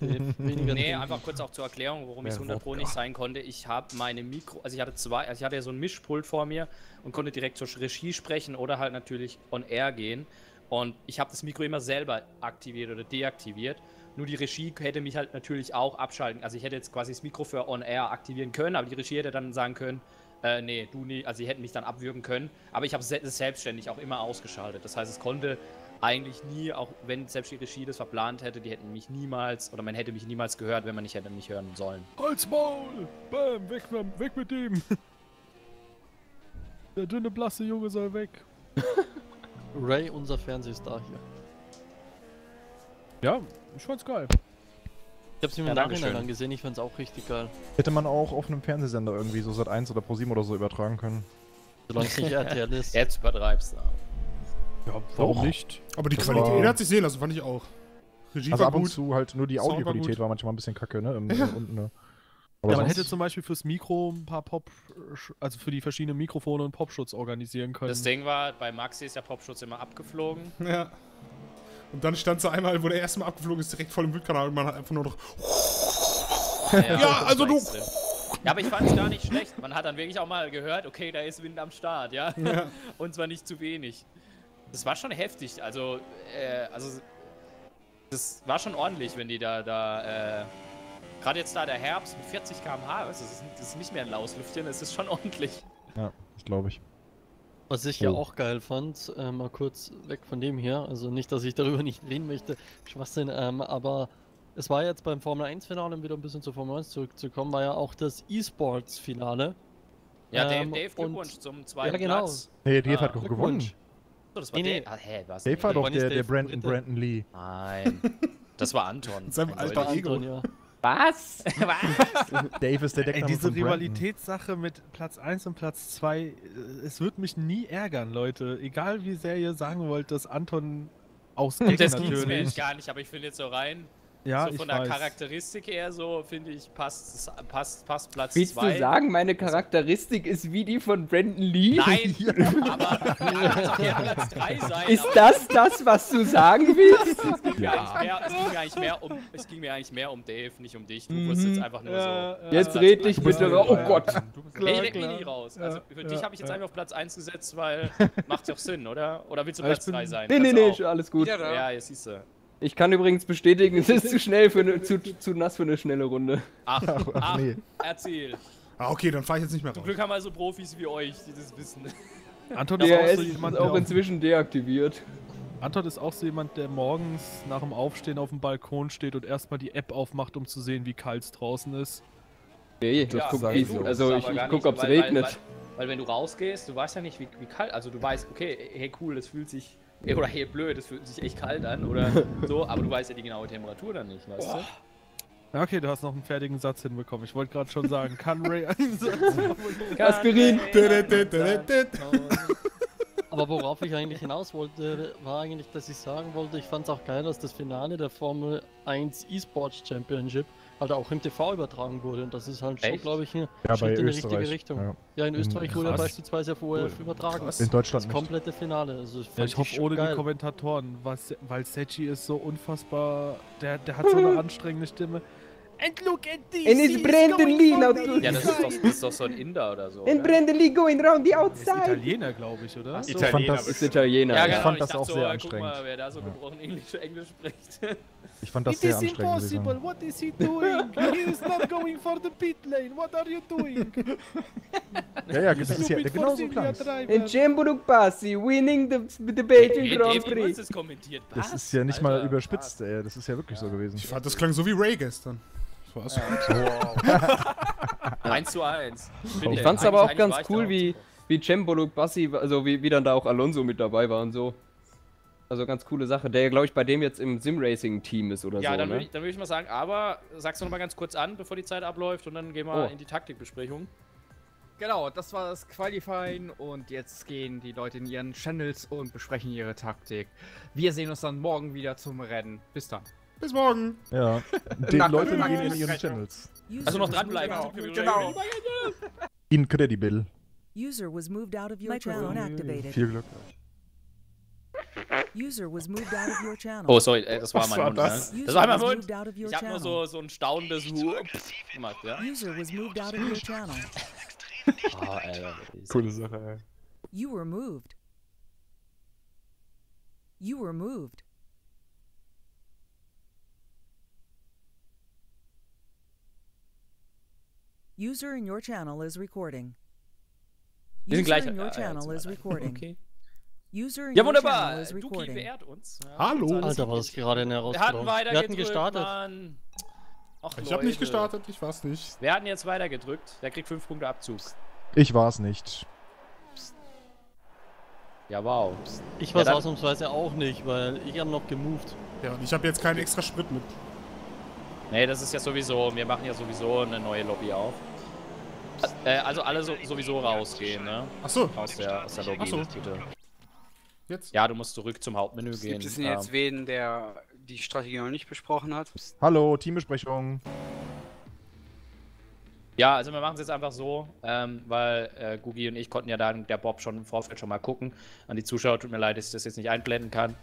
Einfach kurz auch zur Erklärung, warum ich 100 Pro nicht sein konnte. Ich habe meine Mikro, also ich hatte ja so ein Mischpult vor mir und konnte direkt zur Regie sprechen oder halt natürlich on air gehen. Und ich habe das Mikro immer selber aktiviert oder deaktiviert. Nur die Regie hätte mich halt natürlich auch abschalten. Also ich hätte jetzt quasi das Mikro für on air aktivieren können, aber die Regie hätte dann sagen können, nee, du nie, also sie hätten mich dann abwürgen können, aber ich habe es selbstständig auch immer ausgeschaltet. Das heißt, es konnte eigentlich nie, auch wenn selbst die Regie das verplant hätte, die hätten mich niemals, oder man hätte mich niemals gehört, wenn man nicht hätte mich hören sollen. Halt's Maul! Bam, weg mit ihm! Der dünne, blasse Junge soll weg. Ray, unser Fernsehstar hier. Ja, ich fand's geil. Ich hab's mir im Nachhinein angesehen, ich fand's auch richtig geil. Hätte man auch auf einem Fernsehsender irgendwie so Sat1 oder Pro7 oder so übertragen können. Solange es nicht RTL ist. Jetzt übertreibst du auch. Ja, warum nicht? Aber die Qualität hat sich sehen lassen, fand ich auch. Regie also war ab und zu halt nur die Audioqualität war manchmal ein bisschen kacke, ne? Unten, ne? Aber ja, man hätte zum Beispiel fürs Mikro ein paar also für die verschiedenen Mikrofone und Popschutz organisieren können. Das Ding war, bei Maxi ist der Popschutz immer abgeflogen. Ja. Und dann stand sie einmal, wo der erste Mal abgeflogen ist, direkt vor dem Wildkanal und man hat einfach nur noch... Ja, also du... Ja, aber ich fand es gar nicht schlecht. Man hat dann wirklich auch mal gehört, okay, da ist Wind am Start, ja? Ja. Und zwar nicht zu wenig. Das war schon heftig, also... Das war schon ordentlich, wenn die da gerade jetzt der Herbst mit 40 km/h, weißt du, das ist nicht mehr ein laues Lüftchen, das ist schon ordentlich. Ja, das glaube ich. Was ich ja auch geil fand, mal kurz weg von dem hier, also nicht, dass ich darüber nicht reden möchte, Schwachsinn, aber Es war jetzt beim Formel-1-Finale, um wieder ein bisschen zu Formel 1 zurückzukommen, war ja auch das E-Sports-Finale. Ja, Dave, Glückwunsch zum zweiten Platz. Nee, Dave hat gewonnen. So, das war was? Dave war doch der Brandon Lee. Nein, das war Anton. Das war Anton, ja. Was? Was? Dave ist der Deckname. Ey, diese Rivalitätssache mit Platz 1 und Platz 2, es wird mich nie ärgern, Leute. Egal wie sehr ihr sagen wollt, dass Anton ausgeht. Das geht mir gar nicht, aber ich finde jetzt so rein. Ja, so von der Charakteristik her, so finde ich, passt Platz 2. Willst du sagen, meine Charakteristik ist wie die von Brandon Lee? Nein, aber kann doch eher Platz 3 sein. Ist das, was du sagen willst? Es ging mir eigentlich mehr um Dave, nicht um dich. Du wurdest jetzt einfach nur so. Jetzt red dich bitte raus. Oh Gott. Ich red mich nicht raus. Also für dich habe ich jetzt einfach auf Platz 1 gesetzt, weil macht doch Sinn, oder? Oder willst du Platz 3 sein? Nee, alles gut. Ja, jetzt siehst du. Ich kann übrigens bestätigen, es ist zu nass für eine schnelle Runde. Ach nee. Erzähl. Ah, okay, dann fahre ich jetzt nicht mehr raus. Zum Glück haben wir so Profis wie euch, die das wissen. Anton ist auch inzwischen deaktiviert. Anton ist auch so jemand, der morgens nach dem Aufstehen auf dem Balkon steht und erstmal die App aufmacht, um zu sehen, wie kalt es draußen ist. Nee, das ich gucke, ob es regnet. Weil wenn du rausgehst, du weißt ja nicht, wie kalt. Also du weißt, okay, hey cool, das fühlt sich... Oder hey, blöd, das fühlt sich echt kalt an oder so, aber du weißt ja die genaue Temperatur dann nicht, weißt du? Okay, du hast noch einen fertigen Satz hinbekommen. Ich wollte gerade schon sagen, kann Ray einen Satz Aspirin. Aber worauf ich eigentlich hinaus wollte, war eigentlich, dass ich sagen wollte, ich fand es auch geil, dass das Finale der Formel 1 E-Sports Championship halt auch im TV übertragen wurde. Und das ist halt schon, glaube ich, ein Schritt in die richtige Richtung. Ja, in Österreich wurde beispielsweise vorher übertragen. In Deutschland das komplette Finale. Also ja, ich hoffe, ohne die Kommentatoren, weil Sechi ist so unfassbar, der hat so eine anstrengende Stimme. And look at this! And it's Brandon Lee now. Ja, das ist doch so ein Inder oder so. And oder? Brandon Lee going round the outside! Das ist Italiener, glaube ich, oder? So. Das ist Italiener. Ja, genau. Ich fand das auch sehr anstrengend. Guck mal, wer da so gebrochen Englisch spricht. Ich fand das sehr anstrengend. It is impossible! What is he doing? He is not going for the pit lane! What are you doing? ja, das ist ja genau so klar. And Chempolucci winning the Belgian Grand Prix. Das kommentiert. Das ist ja nicht mal überspitzt, ey. Das ist ja wirklich so gewesen. Ich fand, das klang so wie Ray gestern. Was? Wow. 1:1. Ich fand's aber auch ganz cool, wie Chempolucci, also wie dann da auch Alonso mit dabei war und so. Also ganz coole Sache, der glaube ich bei dem jetzt im Sim-Racing-Team ist oder so. Ja, dann würde ich mal sagen, aber sagst du nochmal ganz kurz an, bevor die Zeit abläuft und dann gehen wir in die Taktikbesprechung. Genau, das war das Qualifying und jetzt gehen die Leute in ihren Channels und besprechen ihre Taktik. Wir sehen uns dann morgen wieder zum Rennen. Bis dann. Bis morgen! Ja, die Leute gehen in ihren Channels. Also noch dranbleiben. Genau. Incredible. User was moved out of your channel activated. Viel Glück. User was moved out of your channel. Oh, sorry, das war mein Mund. Das war mein Mund. Ich hab nur so ein staunendes gemacht, ja. User was moved out of your channel. Oh, Alter. Coole Sache, ey. You were moved. You were moved. User in your channel is recording. User in your channel is recording. Okay. User in your channel is recording. Ja, wunderbar. Du beehrt uns. Ja, hallo. Alter, war das gerade eine Herausforderung. Wir hatten gestartet. Ach, ich hab nicht gestartet, ich war's nicht. Wir hatten jetzt weitergedrückt. Der kriegt 5 Punkte Abzug. Ich war's nicht. Ja, wow. Ich war's ausnahmsweise auch nicht, weil ich habe noch gemoved. Ja, und ich habe jetzt keinen extra Sprit mit. Nee, das ist ja sowieso, wir machen ja sowieso eine neue Lobby auf. Also alle sowieso rausgehen, ne? Achso. Aus der Lobby, so. Bitte. Jetzt? Ja, du musst zurück zum Hauptmenü gehen. Gibt es denn jetzt wen, der die Strategie noch nicht besprochen hat? Hallo, Teambesprechung. Ja, also wir machen es jetzt einfach so, weil Gugi und ich konnten ja da der Bob schon im Vorfeld schon mal gucken. An die Zuschauer, tut mir leid, dass ich das jetzt nicht einblenden kann.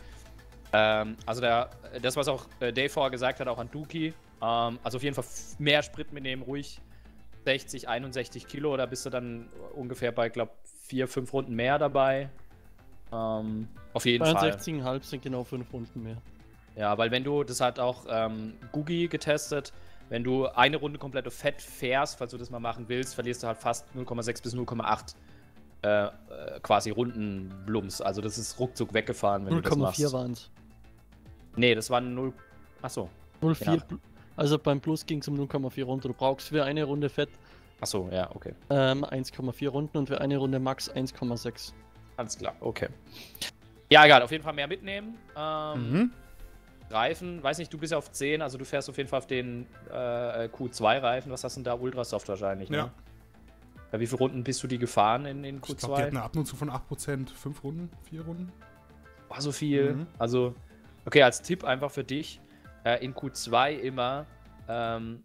Also das, was auch Dave vorher gesagt hat, auch an Duki. Also auf jeden Fall mehr Sprit mitnehmen, ruhig 60, 61 Kilo, da bist du dann ungefähr bei, glaube ich, 4-5 Runden mehr dabei. Auf jeden Fall. 62,5 sind genau 5 Runden mehr. Ja, weil wenn du, das hat auch Gugi getestet, wenn du eine Runde komplett auf Fett fährst, falls du das mal machen willst, verlierst du halt fast 0,6 bis 0,8 quasi Rundenblums. Also das ist ruckzuck weggefahren, wenn du das machst. 0,4 waren es. Nee, das waren 0... Achso. 0,4, genau. Also beim Plus ging es um 0,4 Runden. Du brauchst für eine Runde Fett. Achso, ja, okay. 1,4 Runden und für eine Runde Max 1,6. Alles klar, okay. Ja, egal, auf jeden Fall mehr mitnehmen. Reifen, weiß nicht, du bist ja auf 10, also du fährst auf jeden Fall auf den Q2-Reifen. Was hast du denn da? Ultrasoft wahrscheinlich, ne? Ja. Bei wie vielen Runden bist du die gefahren in Q2? Ich glaube, die hat eine Abnutzung von 8%, 5 Runden, 4 Runden. War so viel. Also, okay, als Tipp einfach für dich, in Q2 immer, wenn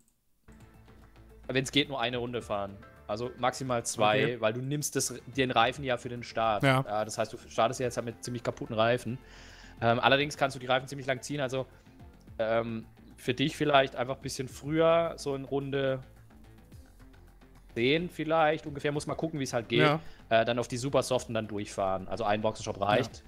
es geht, nur eine Runde fahren. Also maximal 2, okay, weil du nimmst den Reifen ja für den Start. Ja. Das heißt, du startest ja jetzt halt mit ziemlich kaputten Reifen. Allerdings kannst du die Reifen ziemlich lang ziehen, also für dich vielleicht einfach ein bisschen früher, so in Runde 10 vielleicht, ungefähr, muss mal gucken, wie es halt geht, ja. Dann auf die Supersoft und dann durchfahren, also ein Boxenstopp reicht. Ja.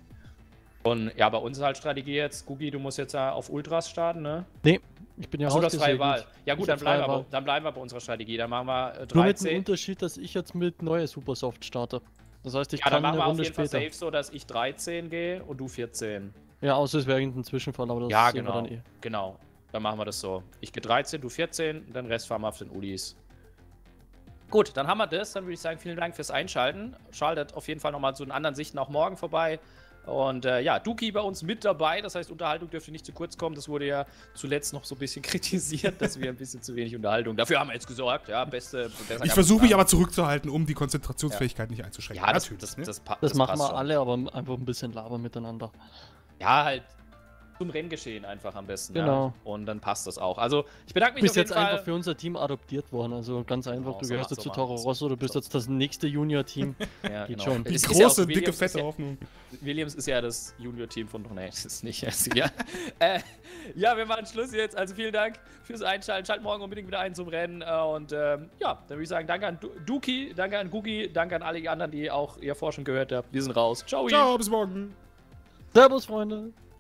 Und ja, bei uns ist halt Strategie jetzt, Gugi, du musst jetzt auf Ultras starten, ne? Nee, ich bin ja auch freie Wahl. Ja gut, dann bleiben wir bei unserer Strategie, dann machen wir 13. Nur mit dem Unterschied, dass ich jetzt mit neuer Supersoft starte. Das heißt, ich kann eine Runde später. Ja, dann machen wir auf jeden Fall safe so, dass ich 13 gehe und du 14. Ja, außer es wäre irgendein Zwischenfall, aber das sehen wir dann eh. Genau, dann machen wir das so. Ich gehe 13, du 14, den Rest fahren wir auf den Ulis. Gut, dann haben wir das. Dann würde ich sagen, vielen Dank fürs Einschalten. Schaltet auf jeden Fall nochmal zu den anderen Sichten auch morgen vorbei. Und ja, Duki bei uns mit dabei. Das heißt, Unterhaltung dürfte nicht zu kurz kommen. Das wurde ja zuletzt noch so ein bisschen kritisiert, dass wir ein bisschen zu wenig Unterhaltung. Dafür haben wir jetzt gesorgt. Ja, ich versuche mich aber zurückzuhalten, um die Konzentrationsfähigkeit nicht einzuschränken. Ja, das machen wir alle, aber einfach ein bisschen labern miteinander. Ja, halt zum Renngeschehen einfach am besten. Genau. Ja. Und dann passt das auch. Also, ich bedanke mich auf jeden Fall. Du bist jetzt einfach für unser Team adoptiert worden. Also, ganz einfach, genau, du gehörst jetzt zu Toro Rosso, du bist jetzt das nächste Junior-Team. Ja, geht schon. Die große, ja, dicke, fette Hoffnung. Williams ist ja das Junior-Team von... Nee, das ist nicht. Ja. Ja, wir machen Schluss jetzt. Also, vielen Dank fürs Einschalten. Schalt morgen unbedingt wieder ein zum Rennen. Und ja, dann würde ich sagen, danke an Duki, danke an Gugi, danke an alle die anderen, die auch ihr Forschung gehört habt. Wir sind raus. Ciao. Ciao, bis morgen. Servus, Freunde.